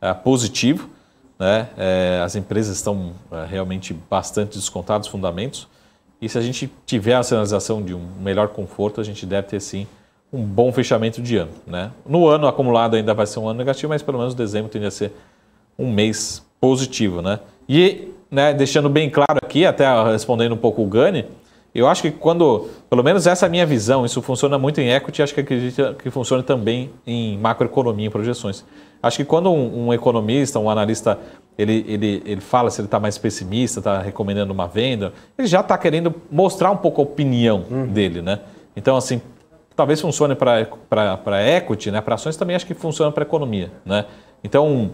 é, positivo, né? É, as empresas estão é, realmente bastante descontadas, fundamentos. E se a gente tiver a sinalização de um melhor conforto, a gente deve ter, sim, um bom fechamento de ano, né? No ano acumulado ainda vai ser um ano negativo, mas pelo menos dezembro tende a ser um mês positivo, né? E, né, deixando bem claro aqui, até respondendo um pouco o Ghani, eu acho que quando, pelo menos essa é a minha visão, isso funciona muito em equity, acho que acredito que funciona também em macroeconomia, em projeções. Acho que quando um, um economista, um analista, ele, ele, ele fala se ele está mais pessimista, está recomendando uma venda, ele já está querendo mostrar um pouco a opinião uhum. dele, né? Então, assim, talvez funcione para equity, né? Para ações também acho que funciona para economia, né? Então,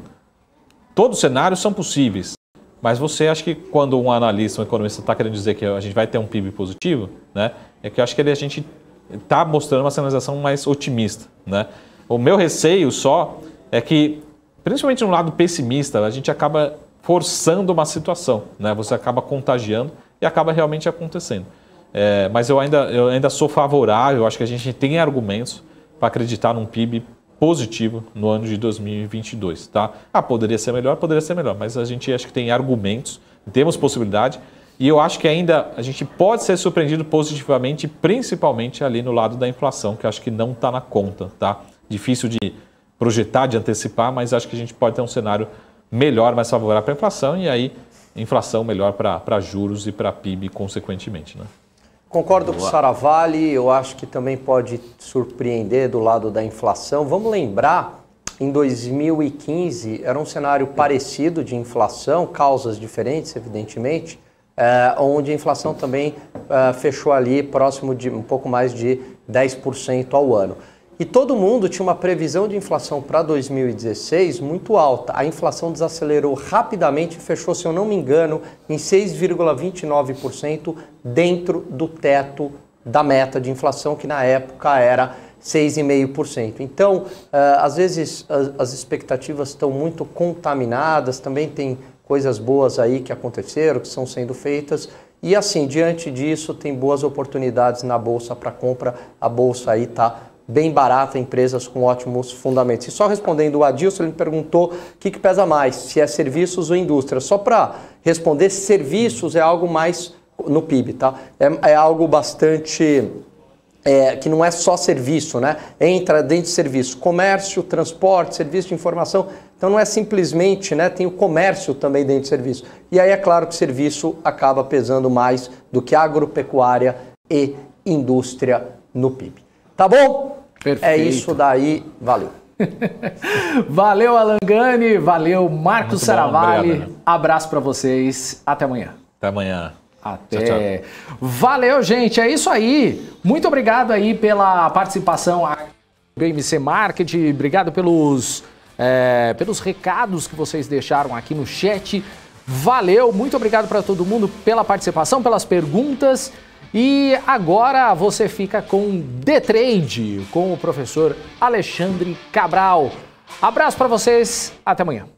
todos os cenários são possíveis. Mas você acha que quando um analista, um economista está querendo dizer que a gente vai ter um P I B positivo, né? É que eu acho que ele, a gente está mostrando uma sinalização mais otimista, né? O meu receio só é que, principalmente no lado pessimista, a gente acaba forçando uma situação, né? Você acaba contagiando e acaba realmente acontecendo. É, mas eu ainda, eu ainda sou favorável, eu acho que a gente tem argumentos para acreditar num P I B positivo no ano de dois mil e vinte e dois, tá? Ah, poderia ser melhor, poderia ser melhor, mas a gente acho que tem argumentos, temos possibilidade, e eu acho que ainda a gente pode ser surpreendido positivamente, principalmente ali no lado da inflação, que eu acho que não está na conta, tá? Difícil de projetar, de antecipar, mas acho que a gente pode ter um cenário melhor, mais favorável para a inflação, e aí inflação melhor para juros e para P I B, consequentemente, né? Concordo com o Saravalli, eu acho que também pode surpreender do lado da inflação. Vamos lembrar, em dois mil e quinze, era um cenário parecido de inflação, causas diferentes, evidentemente, é, onde a inflação também é, fechou ali próximo de um pouco mais de dez por cento ao ano. E todo mundo tinha uma previsão de inflação para dois mil e dezesseis muito alta. A inflação desacelerou rapidamente e fechou, se eu não me engano, em seis vírgula vinte e nove por cento dentro do teto da meta de inflação, que na época era seis vírgula cinco por cento. Então, às vezes, as expectativas estão muito contaminadas, também tem coisas boas aí que aconteceram, que estão sendo feitas. E assim, diante disso, tem boas oportunidades na bolsa para compra. A bolsa aí está bem barata, empresas com ótimos fundamentos. E só respondendo o Adilson, ele me perguntou o que, que pesa mais, se é serviços ou indústria. Só para responder, serviços é algo mais no P I B, tá? É, é algo bastante... É, que não é só serviço, né? Entra dentro de serviço, comércio, transporte, serviço de informação. Então não é simplesmente, né? Tem o comércio também dentro de serviço. E aí é claro que serviço acaba pesando mais do que agropecuária e indústria no P I B. Tá bom? Perfeito. É isso daí, valeu. Valeu, Alan Ghani, valeu, Marcos Saravalli. Obrigado, né? Abraço para vocês, até amanhã. Até amanhã. Até. Tchau, tchau. Valeu, gente, é isso aí. Muito obrigado aí pela participação aqui no B M C Market, obrigado pelos, é, pelos recados que vocês deixaram aqui no chat. Valeu, muito obrigado para todo mundo pela participação, pelas perguntas. E agora você fica com The Trade, com o professor Alexandre Cabral. Abraço para vocês, até amanhã.